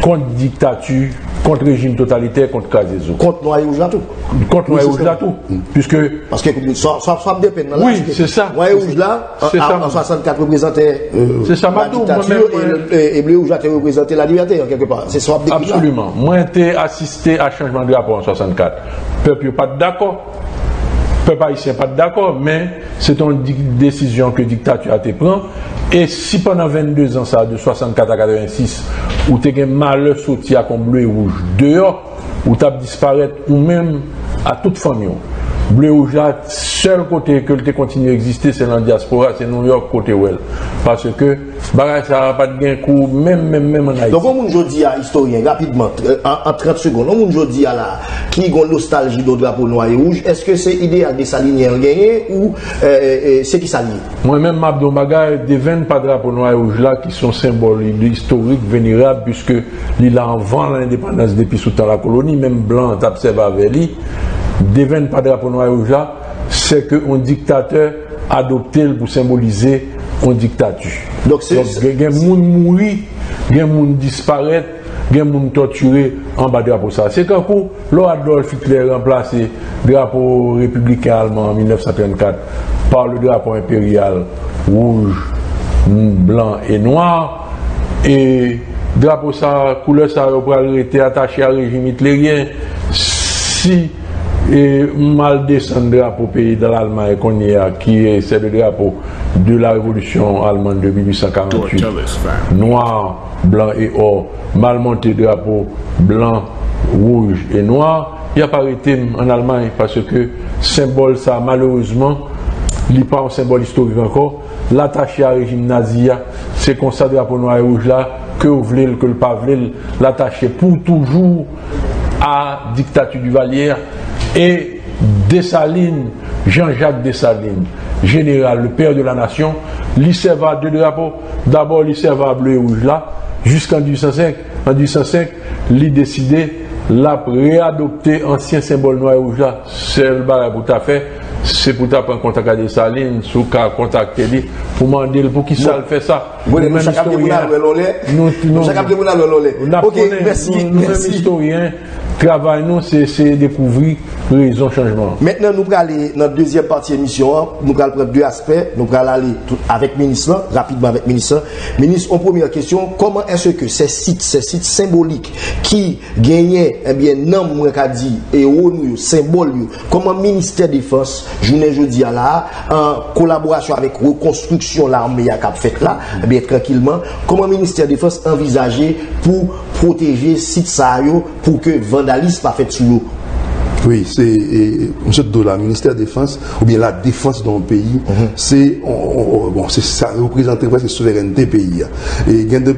contre dictature, contre régime totalitaire, contre Kazezo. Contre Noir et Rouge là tout. Contre Noir et Rouge là tout. Puisque. Parce que ça me dépend. Oui, c'est ça. Noir et Rouge là, en 64 représentait la dictature et Bleu Rouge là représentait la liberté en quelque part. C'est ça. Absolument. Moi j'ai assisté à changement de rapport en 64. Le peuple n'est pas d'accord. Le peuple haïtien n'est pas d'accord, mais c'est une décision que la dictature a été prise Et si pendant 22 ans, ça, de 64 à 86, ou tu as un malheur sorti à comme bleu et rouge dehors, ou tu as disparu, ou même à toute famille. Bleu et rouge, le seul côté que tu continues à exister, c'est la diaspora, c'est New York, côté où elle. Parce que, bah, ça n'a pas de gain coup, même en Haïti. Donc, on je dis à historien, rapidement, en 30 secondes, on dit à la qui a une nostalgie de drapeau noir et rouge, est-ce que c'est idéal des saliniers gagnés ou c'est qui s'aligne? Moi-même, Mabdou Bagay, des 20 pas drapeaux noirs et rouges là qui sont symboles historiques, vénérables, puisque il a en vent l'indépendance depuis sous la colonie, même blanc, t'observe avec lui. Des 20 pas drapeaux noirs et rouges là, c'est qu'un dictateur adopté pour symboliser une dictature. Donc, il y a des gens qui mourir, des gens qui disparaissent, des gens qui torturés en bas de drapeau. C'est quand Adolf Hitler remplacé le drapeau républicain allemand en 1934 par le drapeau impérial rouge, blanc et noir. Et le drapeau, la couleur, ça aurait été attaché au régime hitlérien. Si et mal descendre drapeau pays de l'Allemagne qu'on y a, qui est c'est le drapeau de la révolution allemande de 1848, noir, blanc et or, mal monté drapeau blanc, rouge et noir, il n'y a pas été en Allemagne parce que symbole ça malheureusement il n'est pas un symbole historique encore, l'attaché à régime nazi, c'est comme ça drapeau noir et rouge là, que vous voulez, que le pas voulez, l'attaché pour toujours à dictature Duvalier. Et Dessalines, Jean-Jacques Dessalines, général, le père de la nation, il servait à deux drapeaux. D'abord, il servait à bleu et rouge là, jusqu'en 1805. En 1805, il décidait la réadopter ancien symbole noir et rouge là. C'est le barrage pour ta faire. C'est pour ta prendre contact avec Dessalines, sous cas contacter lui, pour demander pour qui ça le fait ça. Nous sommes historiens. Travail, nous, c'est découvrir raison changement. Maintenant, nous allons aller dans la deuxième partie de l'émission. Nous allons prendre deux aspects. Nous allons aller avec le ministre, rapidement avec le ministre. Ministre, en première question, comment est-ce que ces sites symboliques qui gagnaient, eh bien, nom, et nous, symbole, comment le ministère de la Défense, jeudi à la, en collaboration avec la reconstruction de l'armée à Cap fait là, eh bien, tranquillement, comment le ministère de la Défense envisageait pour protéger sites sahariens pour que vandalisme pas fait sous l'eau. Oui, c'est le ministère de la Défense, ou bien la défense d'un pays, c'est bon, ça représente presque la souveraineté du pays. Et il y a des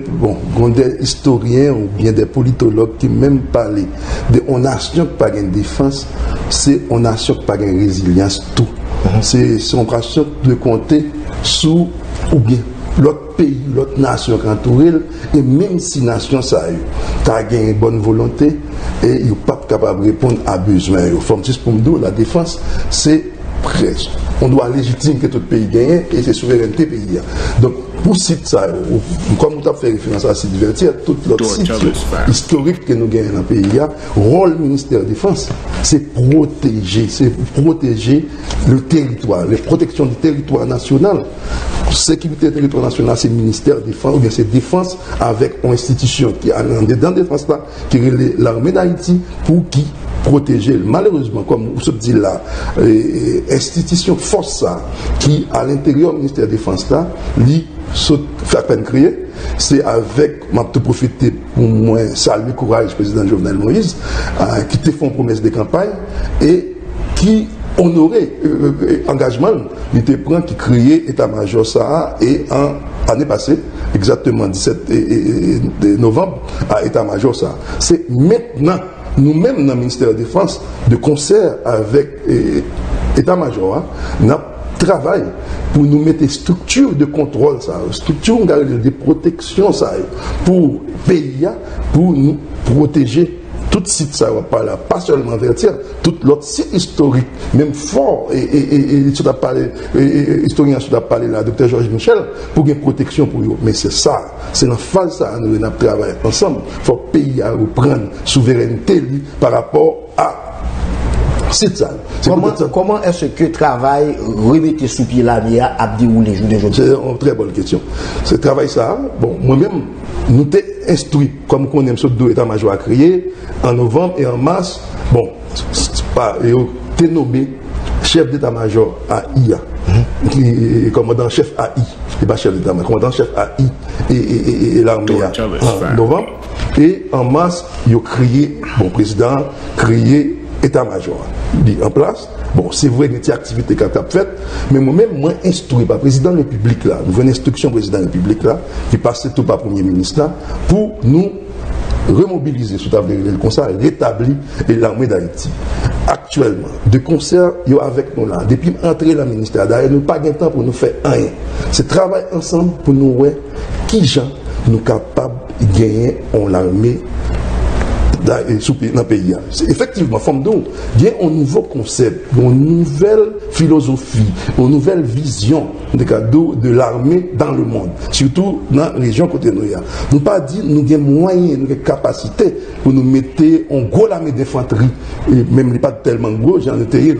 historiens ou bien des politologues qui même parlent de on nation qui n'a pas une défense, c'est on nation qui n'a pas une résilience, tout. C'est on nation de compter sous ou bien l'autre pays, l'autre nation qui entoure, et même si la nation ça a eu une bonne volonté, et il n'est pas capable de répondre à besoin. La défense, c'est presque. On doit légitimer que tout pays gagne, et c'est souveraineté pays. Donc, pour citer ça, comme nous avons fait référence à cette Vertières, tout l'autre site historique que nous gagnons dans le pays, rôle ministère de la Défense, c'est protéger le territoire, la protection du territoire national. Sécurité du territoire national, c'est le ministère de la Défense, ou bien c'est défense avec une institution qui est dans la défense là, qui est l'armée d'Haïti, pour qui protéger. Malheureusement, comme vous le dites là, institution force ça, qui à l'intérieur du ministère de la Défense là, lit fait peine créer, c'est avec, je vais profiter pour moi, saluer le courage du président Jovenel Moïse, qui te font promesse de campagne et qui honorait engagement, il te prend qui créait état-major Sahara et en année passée, exactement 17 novembre, à état-major Sahara. C'est maintenant, nous-mêmes dans le ministère de la Défense, de concert avec état-major, nous travail pour nous mettre structure de contrôle, ça, structure de protection ça, pour pays, pour nous protéger tout site ça va pas là, pas seulement Vertières, tout l'autre site historique, même fort et historien sur la parler là, docteur Georges Michel, pour une protection pour eux. Mais c'est ça, c'est la phase ça nous travaillons ensemble. Faut pays à reprendre souveraineté par rapport à c'est ça. Comment est-ce que le travail remettait sous pied l'AMEA à dérouler jour de jour? C'est une très bonne question. Ce travail, ça, bon, moi-même, nous t'ai instruit, comme on aime ce deux états-majors à créer, en novembre et en mars, bon, c'est pas, et on t'est nommé chef d'état-major AIA, commandant-chef AI, et pas chef d'état-major, commandant-chef AI et l'armée en novembre. Et en mars, ils ont créé, bon président, créé état-major. En place, bon, c'est vrai que des activités qu'on a faites, mais moi-même, moi, instruit par le président de la République, là, nous avons une instruction du président de la République, là, qui passe tout par le Premier ministre, là, pour nous remobiliser sous table de conseil, rétablir l'armée d'Haïti. Actuellement, de concert, yo avec nous là. Depuis entrer dans le ministère, d'ailleurs, nous n'avons pas de temps pour nous faire rien. C'est travailler ensemble pour nous voir qui gens nous capables de gagner en l'armée dans le pays. Effectivement, forme donc, il y a un nouveau concept, une nouvelle philosophie, une nouvelle vision des cadeaux de l'armée dans le monde, surtout dans la région côté nous. Nous pas dit nous avons des moyens, nous avons des capacités pour nous mettre en gros l'armée d'infanterie, même pas tellement gros, j'en étais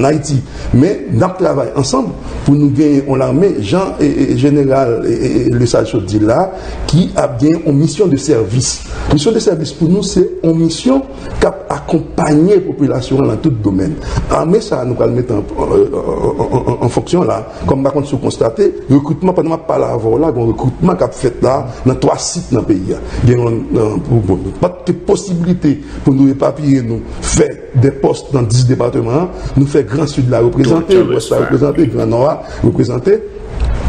en Haïti. Mais nous travaillons ensemble pour nous gagner en l'armée, Jean et Général Lesage dit là, qui a bien une mission de service. Mission de service pour nous, c'est une mission qui accompagne la population dans tout domaine. L'armée, ça nous mettre en fonction là. Comme par contre, vous constatez, le recrutement, pendant que je parle avant, là, le recrutement qui a fait là, dans 3 sites dans le pays. Il y a pas de possibilité pour nous éparpiller, nous faire des postes dans 10 départements, nous faire Grand Sud la représenter, Ouest la représenter, Grand Nord représenter.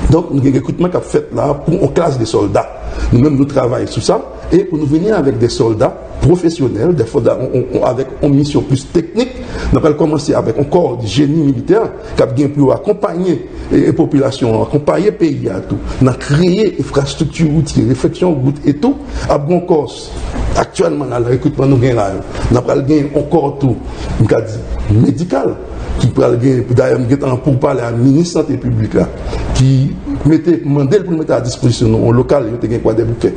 Donc, nous avons un recrutement qui a fait là pour une classe de soldats. Nous-mêmes, nous travaillons sur ça et pour nous venir avec des soldats professionnels, des soldats avec une mission plus technique. Nous allons commencer avec un corps de génie militaire qui a bien pu accompagner les populations, accompagner les pays à tout. Nous avons créé infrastructures, outils, réflexions, routes et tout. À bon corps, actuellement, le recrutement nous gagne là. Nous allons gagner encore tout. Nous avons dit médical. Qui d'ailleurs pour parler à la ministre de la Santé publique là, qui mettait mandé pour mettre à disposition au local il y a quoi des bouquets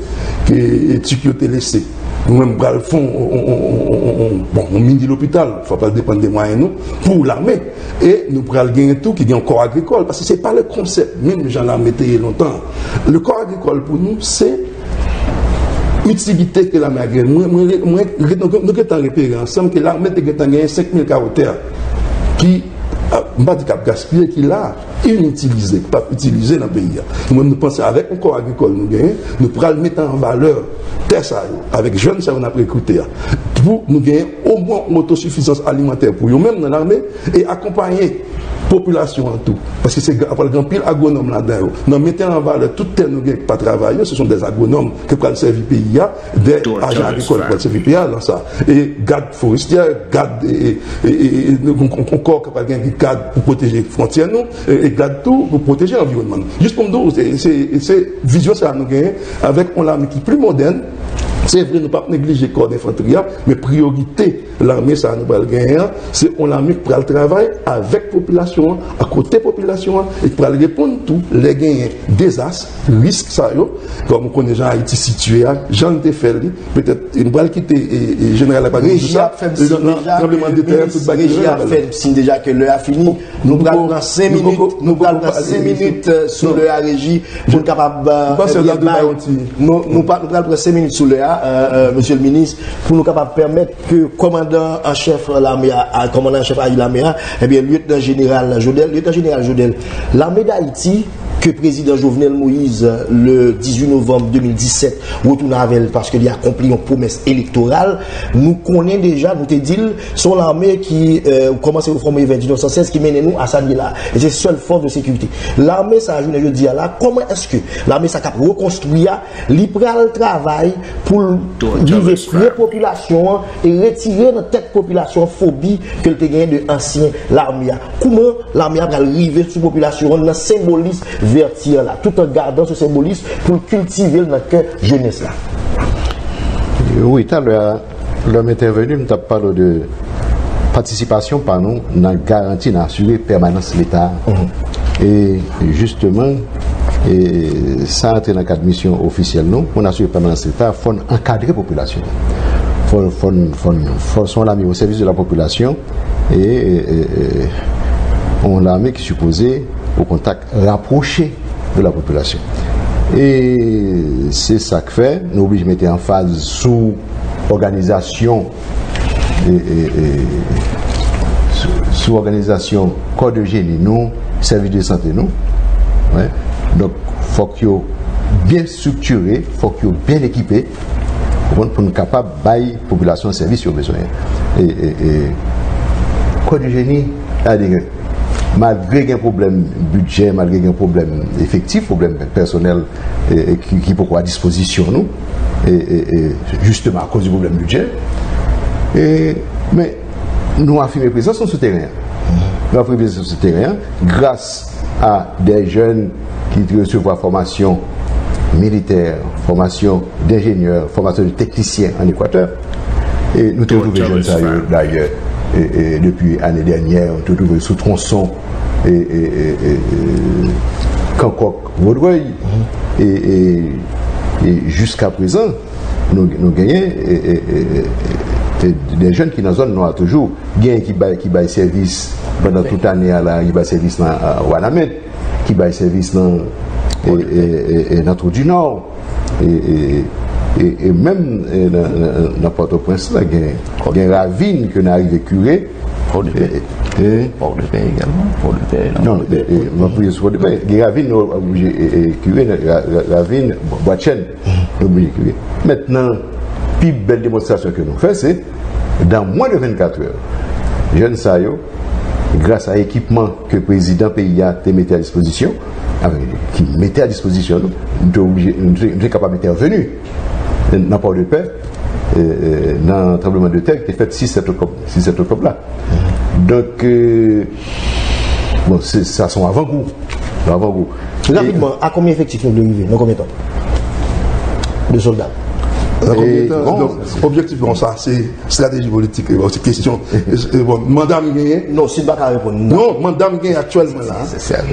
que tu qui ont laissé nous même bras le fond on mine de l'hôpital faut pas dépendre des moyens nous pour l'armée et nous prenons gagner tout qui est un corps agricole parce que c'est pas le concept même les gens l'ont mettaient longtemps le corps agricole pour nous c'est utilité que l'armée a gagné nous avons repéré ensemble que l'armée a gagné 5000 caractères qui m'a dit cap gaspillé qui l'a inutilisé, pas utilisé dans le pays. Nous pensons avec un corps agricole nous gagnons, nous pourrons le mettre en valeur terre ça avec jeunes ça on a recruté pour nous gagner au moins une autosuffisance alimentaire pour eux-mêmes dans l'armée et accompagner population en tout. Parce que c'est après le grand pile agronome là-dedans. Nous mettons en valeur toute terre nous gagnons pas travailler, ce sont des agronomes qui peuvent servir pays, des agents agricoles qui peuvent servir pays dans ça. Et garde forestière, garde et encore qui peuvent gagner garde pour protéger les frontières nous et garde tout pour protéger l'environnement. Juste comme nous, c'est vision ça nous gagnons avec une armée qui est plus moderne. C'est vrai, nous ne pouvons pas négliger le corps d'infanterie, mais priorité, l'armée, ça nous va le gagner, c'est on l'armée qui prend le travail avec la population, à côté de la population, et qui répondre à tous les gains, désastres, risques, ça, comme on connaît Jean Haïti situé, Jean de Felli, peut-être une balle qui était général à Paris, tout ça, le tremblement de terre, tout le si déjà que l'heure a fini, nous allons prendre 5 minutes sur le régie pour être capable de. Nous allons prendre 5 minutes sur le A. Monsieur le ministre, pour nous capables permettre que le commandant en chef de l'armée, eh bien, lieutenant général Jodel, l'armée d'Haïti, que le président Jovenel Moïse, le 18 novembre 2017, retourne avec elle parce qu'il a accompli une promesse électorale, nous connaissons déjà, nous te disons, son l'armée qui commençait au front de 1916, qui menait nous à Sanila. Et c'est la seule force de sécurité. L'armée, ça ajoute, je dis là, comment est-ce que l'armée, ça capable reconstruire, libérer le travail pour les populations et retirer de tête population phobie que le gagne de l'ancien l'armée. Comment l'armée va arriver sur la population dans le symbolisme Vertières là, tout en gardant ce symbolisme pour cultiver le cœur jeunesse là. Oui, tout à l'heure, l'homme intervenu, nous avons parlé de participation par nous dans la garantie d'assurer permanence de l'État. Et justement, ça a été dans la mission officielle, nous, pour assurer permanence de l'État, il faut encadrer la population. Il faut la mettre au service de la population et on l'a mis qui supposait au contact rapproché de la population. Et c'est ça que fait, nous oblige de mettre en phase sous organisation sous l'organisation corps de génie, nous, service de santé, nous. Ouais. Donc, il faut qu'ils soient bien structurés, il faut qu'ils soient bien équipés pour nous capables de bailler la population de service si on a besoin. Et corps de génie, malgré un problème budget, malgré un problème effectif, problème personnel qui pourquoi à disposition nous, justement à cause du problème budget. Mais nous affirmons présence sur ce terrain. Nous affirmons présence sur ce terrain grâce à des jeunes qui recevront formation militaire, formation d'ingénieur, formation de technicien en Équateur. Et nous trouvons des jeunes d'ailleurs. Et depuis l'année dernière, on se trouve sous tronçon Cancoc-Vaudreuil. Et jusqu'à présent, nous gagnons des jeunes qui dans la zone noire toujours, gagnent qui baillent service pendant toute l'année, qui baillent service à Wanamet, qui baillent service dans Tour du Nord. Et même dans Port-au-Prince, il y a une ravine que nous arrivons à curer. Port-de-Paix également. Non, il y a une ravine nous obligés à curer, une ravine Bois-Chêne nous obligés à curer. Maintenant, la plus belle démonstration que nous faisons, c'est dans moins de 24 heures, jeunes Sayo, grâce à l'équipement que le président PIA mettait à disposition, qui mettait à disposition, nous sommes capables d'intervenir. Dans Port-de-Paix, dans le tremblement de terre, qui est fait 6-7 octobre là. Donc, bon, ça sont avant-goût. Avant-goût. Rapidement, à combien effectifs nous devons arriver? Dans combien de temps? De soldats. Dans combien de temps? Donc, objectif, bon, ça, c'est stratégie politique, c'est question. Bon, madame Gagné. Non, c'est pas qu'à répondre. Non, madame Gagné actuellement là.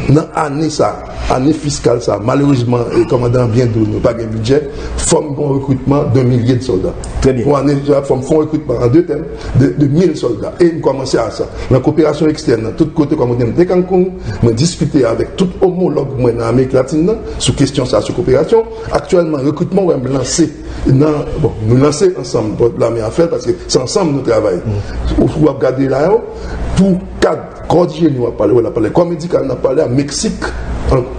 Dans l'année ça. Année fiscale, ça, malheureusement, le commandant vient de ne pas gagner de budget, forme bon recrutement de milliers de soldats. Très bien. Forme bon recrutement en deux thèmes de 1000 soldats. Et nous commençons à ça. La coopération externe, tout côté, comme on dit, de Cancun, nous discutons avec tout homologue dans l'Amérique latine, sur question ça, sur coopération. Actuellement, le recrutement, nous avons lancé, bon, nous lançons ensemble, l'armée à faire, parce que c'est ensemble nous travaillons. Vous pouvez regarder là-haut, tout cadre, cordier, nous avons parlé, on a parlé, corps médical, on a parlé à Mexique.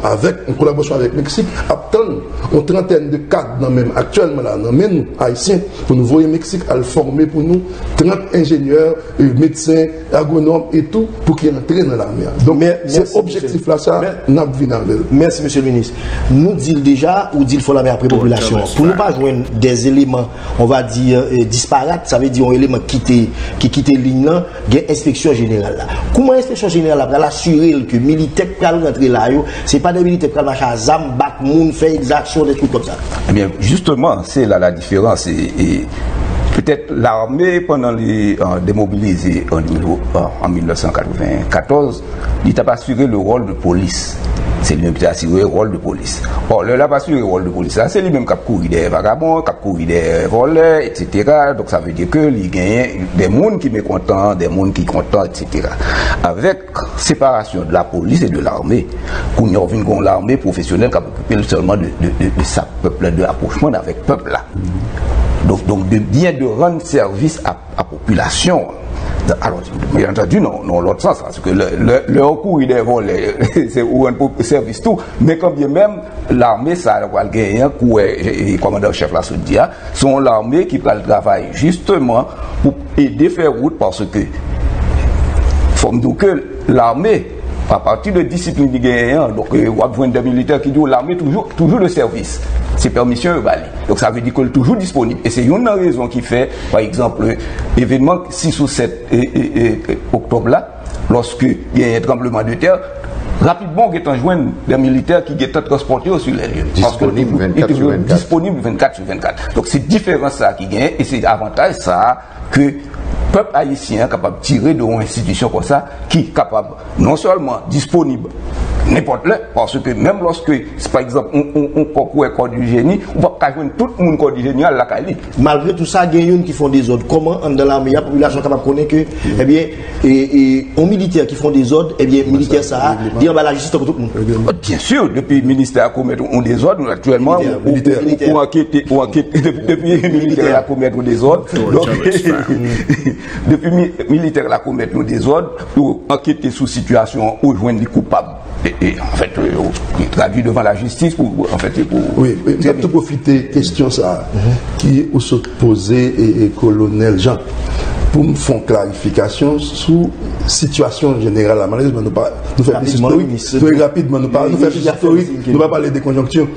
Avec une collaboration avec le Mexique, attendre une trentaine de cadres dans même, actuellement, là, dans même, haïtiens, pour nous voyer Mexique à le former pour nous, 30 ingénieurs, médecins, agronomes et tout, pour qu'ils entrent dans l'armée. Donc, cet objectif-là, ça, n'a pas vu dans le. Merci, monsieur le ministre. Nous disons déjà, ou disons, il faut la mettre après population. Pour ne pas joindre des éléments, on va dire, disparates, ça veut dire un élément qui quitte l'île, il y a une inspection générale. Comment l'inspection générale, elle assure que militaires qui rentrent là, c'est pas des militaires qui marchent à Zam, Bat, Moun, fait exaction, des trucs comme ça. Eh bien, justement, c'est là la différence. Et peut-être l'armée, pendant les démobilisés en 1994, il n'a pas assuré le rôle de police. C'est lui-même qui a assuré le rôle de police. Or, il n'a pas assuré le rôle de police. C'est lui-même qui a couru des vagabonds, qui a couru des voleurs, etc. Donc, ça veut dire qu'il y a des gens qui sont mécontents, des gens qui sont contents, etc. Avec séparation de la police et de l'armée, qu'on y a vu une armée professionnelle qui a occupé seulement de sa peuple, de l'approchement avec le peuple. Donc de bien de rendre service à la population. Alors, bien entendu, non, dans l'autre sens, parce que le recours, il est volé, c'est un service tout, mais quand bien même, l'armée, ça a gagné un coup, et commandant-chef la Soudia, sont l'armée qui prend le travail, justement, pour aider faire route, parce que, forme donc que l'armée, à partir de discipline du gagnant, donc il y a des militaires qui disent l'armée toujours le service. C'est permission valide. Donc ça veut dire qu'elle est toujours disponible. Et c'est une raison qui fait, par exemple, l'événement 6 ou 7 octobre là, lorsqu'il y a un tremblement de terre, rapidement on a joint des militaires qui sont transportés sur les lieux. Disponible 24 sur 24. Disponible 24 sur 24. Donc c'est différent ça qui gagne et c'est avantage ça que peuple haïtien capable de tirer de une institution comme ça, qui est capable non seulement disponible n'importe là, parce que même lorsque, par exemple, on concourt un corps du génie, on va pas jouer tout le monde corps du génie à la Cali. Malgré tout ça, il y a des qui font des ordres. Comment, dans l'armée, la population capable de connaître que, eh bien, aux militaires qui font des ordres, eh bien, militaires, ça, dit en bas la justice pour tout le monde. Bien sûr, depuis le ministère à commettre on des ordres, actuellement, on enquête, depuis le militaire à commettre des ordres, depuis le militaire à commettre des ordres, pour enquêter sous situation où joindre les coupables. Et en fait, il traduit devant la justice pour. En fait, pour oui, mais il a tout profité de question ça, qui se posait et colonel Jean, pour me faire clarification sur la situation générale. Malheureusement, nous faisons plus historique. Très rapidement, nous faisons plus historique. Nous ne parlons pas des conjonctures.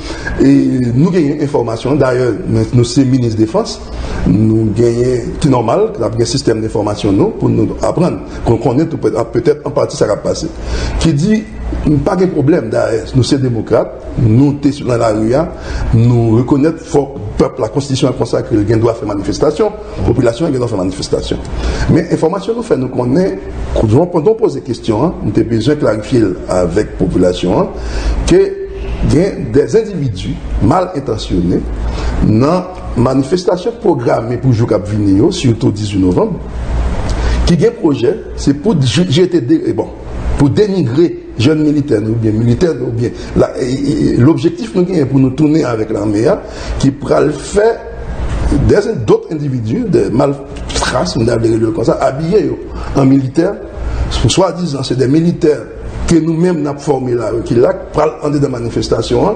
Et nous gagnons une information. D'ailleurs, nous sommes ministres de Défense. Nous gagnons tout normal. Nous avons un système d'information pour nous apprendre. Qu'on connaît peut-être en partie ça va passer. Qui dit. Pas de problème d'ailleurs, nous sommes démocrates, nous sommes dans la rue, nous reconnaissons fort le peuple, la constitution est consacrée, il doit faire manifestation, la population doit faire manifestation. Mais l'information nous fait, nous connaissons, quand on pose des questions, nous avons besoin de clarifier avec la population que des individus mal intentionnés dans la manifestation programmée pour jour cap venir, surtout le 18 novembre, qui ont un projet, c'est pour jeter des bon, pour dénigrer jeunes militaires ou bien militaires ou bien l'objectif nous est pour nous tourner avec l'AMEA qui pourra le faire d'autres individus de maltraces on a le comme ça habillés en militaires soi-disant c'est des militaires que nous-mêmes avons formés là, qui parlent en des manifestations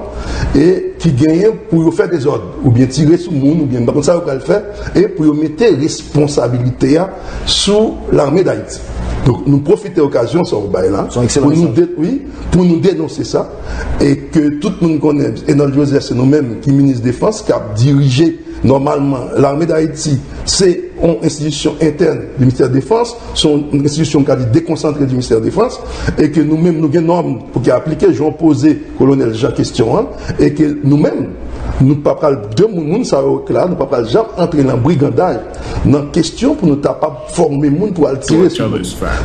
et qui gagnent pour faire des ordres, ou bien tirer sur le monde, ou bien comme ça, vous le faire, et pour mettre responsabilité sur l'armée d'Haïti. Donc nous profitons de l'occasion pour nous dénoncer ça, et que tout le monde connaît, Enold Joseph, c'est nous-mêmes qui ministre de la Défense, qui a dirigé normalement l'armée d'Haïti, c'est une institution interne du ministère de la Défense, son institution qui a déconcentrée du ministère de la Défense, et que nous-mêmes, nous avons une norme pour qu'elle applique, je vais poser colonel Jean question, hein, et que nous-mêmes, nous ne parlons pas de nous, là, nous ne parlons jamais entrer dans le brigandage, dans la question pour nous pas former les gens pour aller tirer sur nous.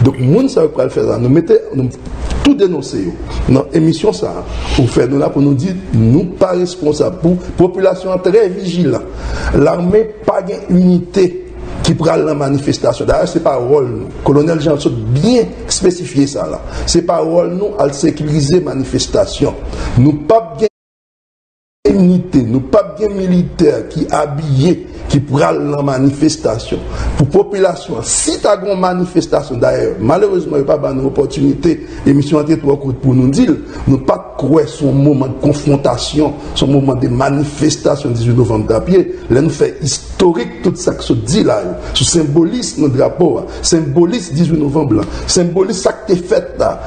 Donc, les gens savent pas faire ça. Nous mettons, nous tout dénoncer. Dans l'émission, ça, pour faire nous là, pour nous dire, nous pas responsables. Pour la population très vigilante. L'armée pas une unité qui prend la manifestation. D'ailleurs, c'est pas rôle nous. Colonel Jean Saut bien spécifié ça là. C'est pas rôle nous à sécuriser manifestation. Nous pas unité, nous pas bien militaire qui habillé, qui prend la manifestation. Pour population, si tu as une manifestation, d'ailleurs, malheureusement, il n'y a pas d'opportunité, l'émission était trop courte pour nous dire, nous pas croire son moment de confrontation, son moment de manifestation 18 novembre d'après, là nous fait historique tout ça qui se dit là, ce symbolisme notre drapeau, symbolisme 18 novembre, symbolisme ça qui est fait là,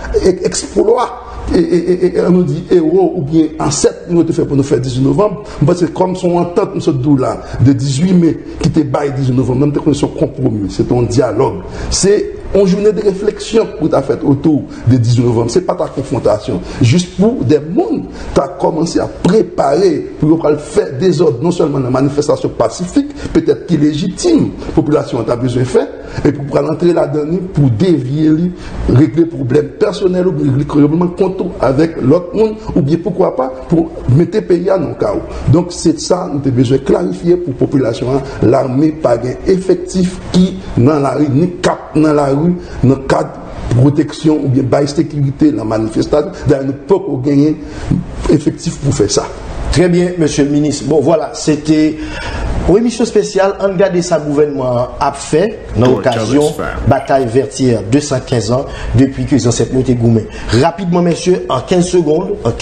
exploit. Et on nous dit héros ou bien ancêtre nous te fait pour nous faire 18 novembre parce que comme son entente nous sommes là de 18 mai qui te baille 18 novembre même que nous sommes compromis c'est un dialogue c'est une journée de réflexion pour ta fête autour de 18 novembre c'est pas ta confrontation juste pour des mondes tu as commencé à préparer pour faire des ordres non seulement la manifestation pacifique peut-être qui est légitime la population a besoin de faire et pour entrer là-dedans pour dévier régler problèmes personnels ou régler probablement compte avec l'autre monde, ou bien pourquoi pas pour mettre le pays à nos chaos. Donc c'est ça, nous avons besoin de clarifier pour la population, l'armée pas gain effectif qui dans la rue, ni cap dans la rue, dans le cadre de protection ou bien de sécurité dans la manifestation, dans le peuple pour gagner effectif pour faire ça. Très bien, monsieur le ministre. Bon, voilà, c'était une émission spéciale. On regarde sa gouvernement a fait, dans l'occasion, bataille Vertières, 215 ans, depuis que dans cette montée gourmet. Rapidement, monsieur, en 15 secondes, on a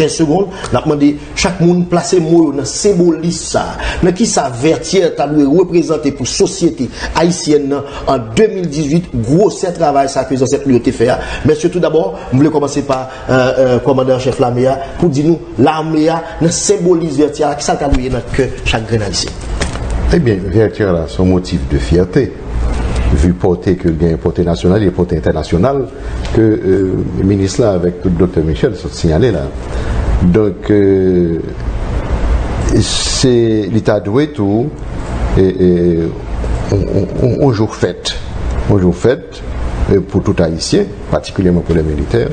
demandé chaque monde placer mot dans symbolisme ça. Dans qui sa Vertières t'a représenté pour société haïtienne en 2018, gros travail ça que dans cette montée fait. Monsieur, tout d'abord, je voulais commencer par commandant chef l'AMEA pour dire nous l'AMEA dans symbolisme Vertières, qui s'attaque dans que chaque grenade ici. Eh bien, Vertières là, son motif de fierté, vu porter que il y a un porté national et un porté international, que le ministre là, avec le docteur Michel, sont signalés là. Donc, c'est l'état doué tout, et on jour fête. On jour fête pour tout Haïtien, particulièrement pour les militaires.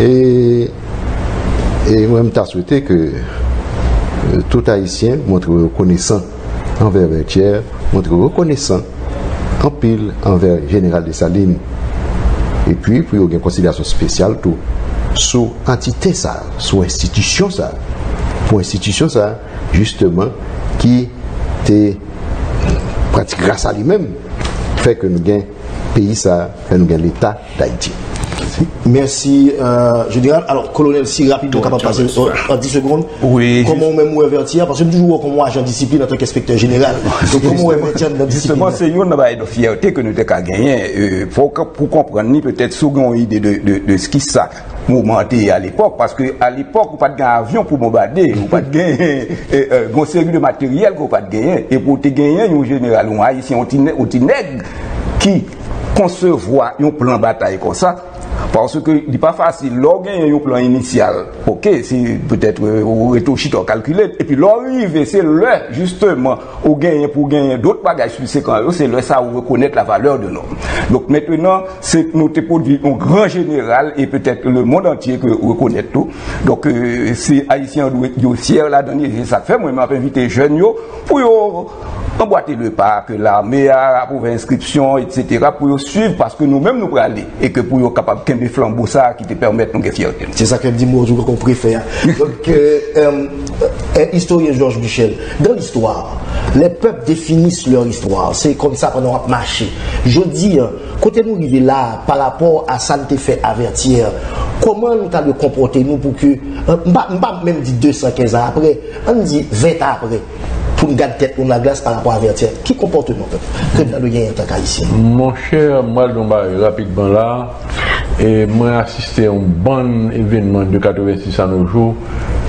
Et Et moi, je souhaité que tout Haïtien montre reconnaissant envers Vertières, montre reconnaissant en pile envers le général Dessalines. Et puis, il y a une considération spéciale tout sous entité ça, sous institution ça, pour institution ça, justement, qui était pratique grâce à lui-même, fait que nous gagnons pays ça, fait que nous gagnons l'État d'Haïti. Merci, général. Alors, colonel, si rapidement, capable de passer en 10 secondes. Oui. Comment on même Vertières? Parce que toujours, comment on agent discipline en tant qu'inspecteur général. Donc, comment on Vertières dans la discipline? Justement, c'est une fierté que nous avons gagné. Pour comprendre, peut-être, souvent, idée de ce qui ça mouvementé à l'époque. Parce qu'à l'époque, on n'a pas de avion pour bombarder. On n'a pas de gagner. On service de matériel qu'on n'a pas de gagner. Et pour te gagner, nous, général, on a ici un petit nègre qui concevoir un plan de bataille comme ça. Parce que il n'est pas facile, lorsqu'on a un plan initial, ok, c'est peut-être rétouché ou calculé, et puis l'arrivée, c'est l'heure justement où gagner pour gagner d'autres bagages subséquents, c'est l'heure ça où reconnaître la valeur de l'homme. Donc maintenant, c'est notre produit, un grand général, et peut-être le monde entier que reconnaît tout. Donc c'est Haïtien du ciel là, dernier, ça fait, moi je m'invite les jeunes pour emboîter le pas, que l'armée a pour inscription, etc., pour suivre, parce que nous-mêmes nous pouvons aller, et que pour être capable des flambeaux ça qui te permettent de fierté. C'est ça que dit moi aujourd'hui qu'on préfère. Donc, historien Georges Michel, dans l'histoire, les peuples définissent leur histoire. C'est comme ça qu'on a marché. Je dis, côté nous arriver là, par rapport à ça nous fait avertir, comment nous allons comporter nous pour que, même dit 215 ans après, on dit 20 ans après, pour nous garder tête pour la glace par rapport à Vertières. Qui comportement que nous allons gagner en tant qu'Haïtien? Mon cher, moi, rapidement là, et moi assisté à un bon événement de 86 à nos jours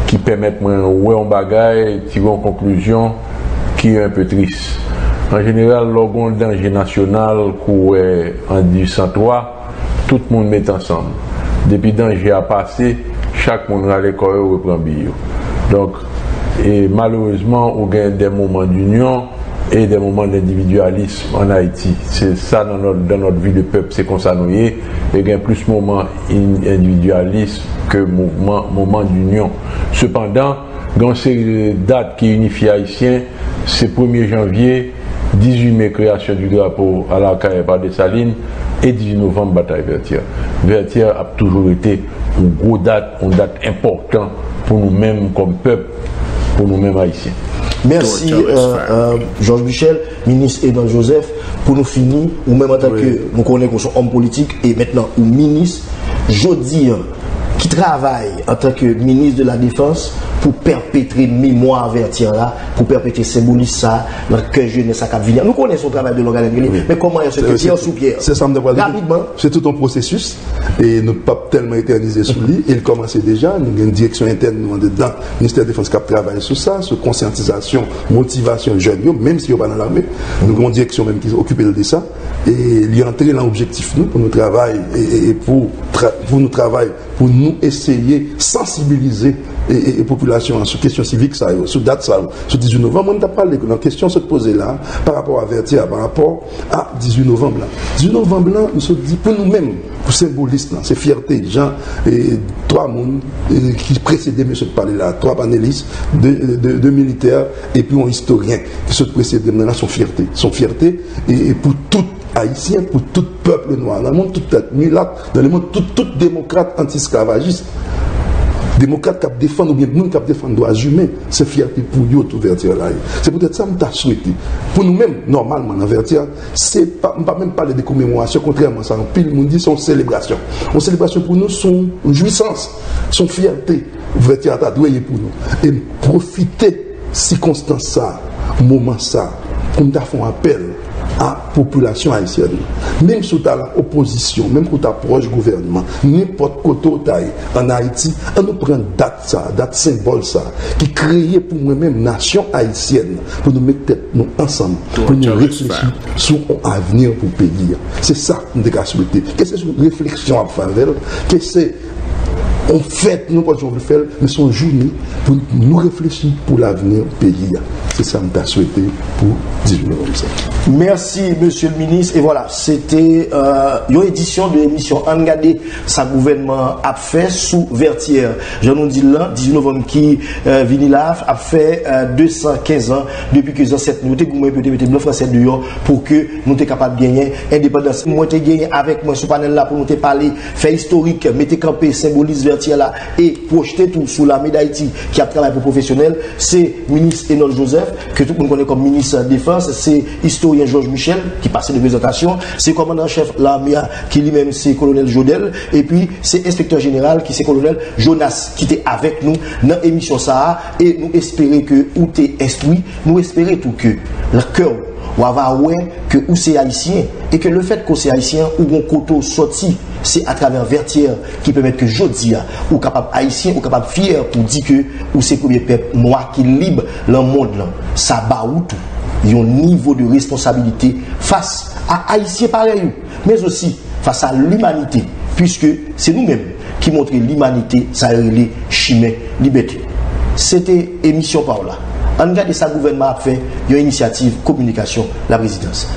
qui permet de voir un bagage et tirer une conclusion qui est un peu triste. En général, l'orgon danger national qu'on est en 1803, tout le monde met ensemble. Depuis le danger a passé, chaque monde a les corps et reprend bio. Donc, et malheureusement, on gagne des moments d'union et des moments d'individualisme en Haïti. C'est ça dans notre vie de peuple, c'est qu'on s'ennuie. Il y a plus de moments individualistes que moments d'union. Cependant, dans ces dates qui unifient Haïtiens, c'est 1er janvier, 18 mai création du drapeau à la Cayes par Dessalines et 18 novembre bataille Vertières. Vertières a toujours été une grosse date, une date importante pour nous-mêmes comme peuple, pour nous-mêmes Haïtiens. Merci Georges Michel, ministre Enold Joseph, pour nous finir, ou même en tant que nous connaissons homme politique et maintenant ou ministre, Jodi, qui travaille en tant que ministre de la Défense pour perpétrer mémoire Vertières, pour perpétrer symbolisme ça, notre cœur jeunesse à Cap-Vignan. Nous connaissons son travail de l'organisme, mais comment est-ce que Pierre sous Pierre? C'est ça, c'est tout un processus et nous ne pouvons pas tellement éterniser sous lui. Il commençait déjà, nous avons une direction interne nous en dedans, le ministère de la Défense qui travaille sur ça, sur conscientisation, motivation jeune, même si on va dans l'armée. Nous avons une direction même qui s'occupe de ça et il est entré dans l'objectif nous pour nous travailler et pour nous travailler, pour nous essayer sensibiliser et population sur question civique ça, sur date ça, sur 18 novembre, on a parlé que la question se posait là par rapport à Vertières, par rapport à 18 novembre là. 18 novembre là, nous se dit pour nous-mêmes, pour symbolistes là, c'est fierté, gens et trois mondes qui précédaient monsieur de parler là, trois panélistes, deux militaires et puis un historien qui se précédaient là, sont fierté et pour toute Haïtien, pour tout peuple noir, dans le monde tout mulâtre, dans le monde tout démocrate anti-esclavagiste. Démocrate qui défendent ou bien nous qui défendent les droits humains, c'est fierté pour nous tout Vertières là. C'est peut-être ça que nous avons souhaité. Pour nous-mêmes, normalement, dans Vertières, c'est pas, on ne va même pas parler de commémoration, contrairement à ça. Pile, on dit c'est une célébration. Une célébration pour nous, c'est une jouissance, c'est une fierté. Vertières a doué pour nous. Et profiter de circonstances, ça, moment ça, pour nous faire un appel à la population haïtienne. Même si tu as l'opposition, même si tu approches le gouvernement, n'importe quoi tu as en Haïti, on nous prend date ça, date symbole ça, qui crée pour nous-mêmes nation haïtienne, pour nous mettre nous ensemble, pour nous réfléchir sur l'avenir pour le pays. C'est ça que nous devons souhaiter. Qu'est-ce que c'est une réflexion à faire, qu'est-ce que c'est on fête, nous, quand on veut faire, mais sont journées pour nous réfléchir pour l'avenir du pays. C'est ça que je t'ai souhaité pour 18 novembre. Merci, monsieur le ministre. Et voilà, c'était une édition de l'émission Angade, sa gouvernement a fait sous Vertières. Je nous dis là, 18 novembre qui vient là, a fait 215 ans depuis que cette nous avons été blanc français dehors pour que nous soyons capables de gagner indépendance. Nous avons gagné avec moi ce panel là pour nous parler, fait historique, mettez campé, symbolise Vertières là et projeter tout sous la médaille qui a travaillé pour professionnel. C'est ministre Enold Joseph, que tout le monde connaît comme ministre de défense, c'est historien Georges Michel qui passait de présentation, c'est commandant-chef de l'AMEA qui lui-même c'est colonel Jodel, et puis c'est inspecteur général qui c'est colonel Jonas qui était avec nous dans l'émission ça, et nous espérons que ou t'es instruit, nous espérons tout que le cœur ou avoir ouais que ou c'est haïtien et que le fait qu'on c'est haïtien ou bon coteau sorti, c'est à travers Vertières qui permet que Jodia ou capable haïtien ou capable fier pour dire que ou c'est premier peuple moi qui libre le monde là, ça bat ou tout. Ils ont un niveau de responsabilité face à haïtien pareil, mais aussi face à l'humanité, puisque c'est nous-mêmes qui montrons l'humanité, ça est le chemin liberté. C'était émission par là. On regarde ça, le gouvernement a fait une initiative communication, la présidence.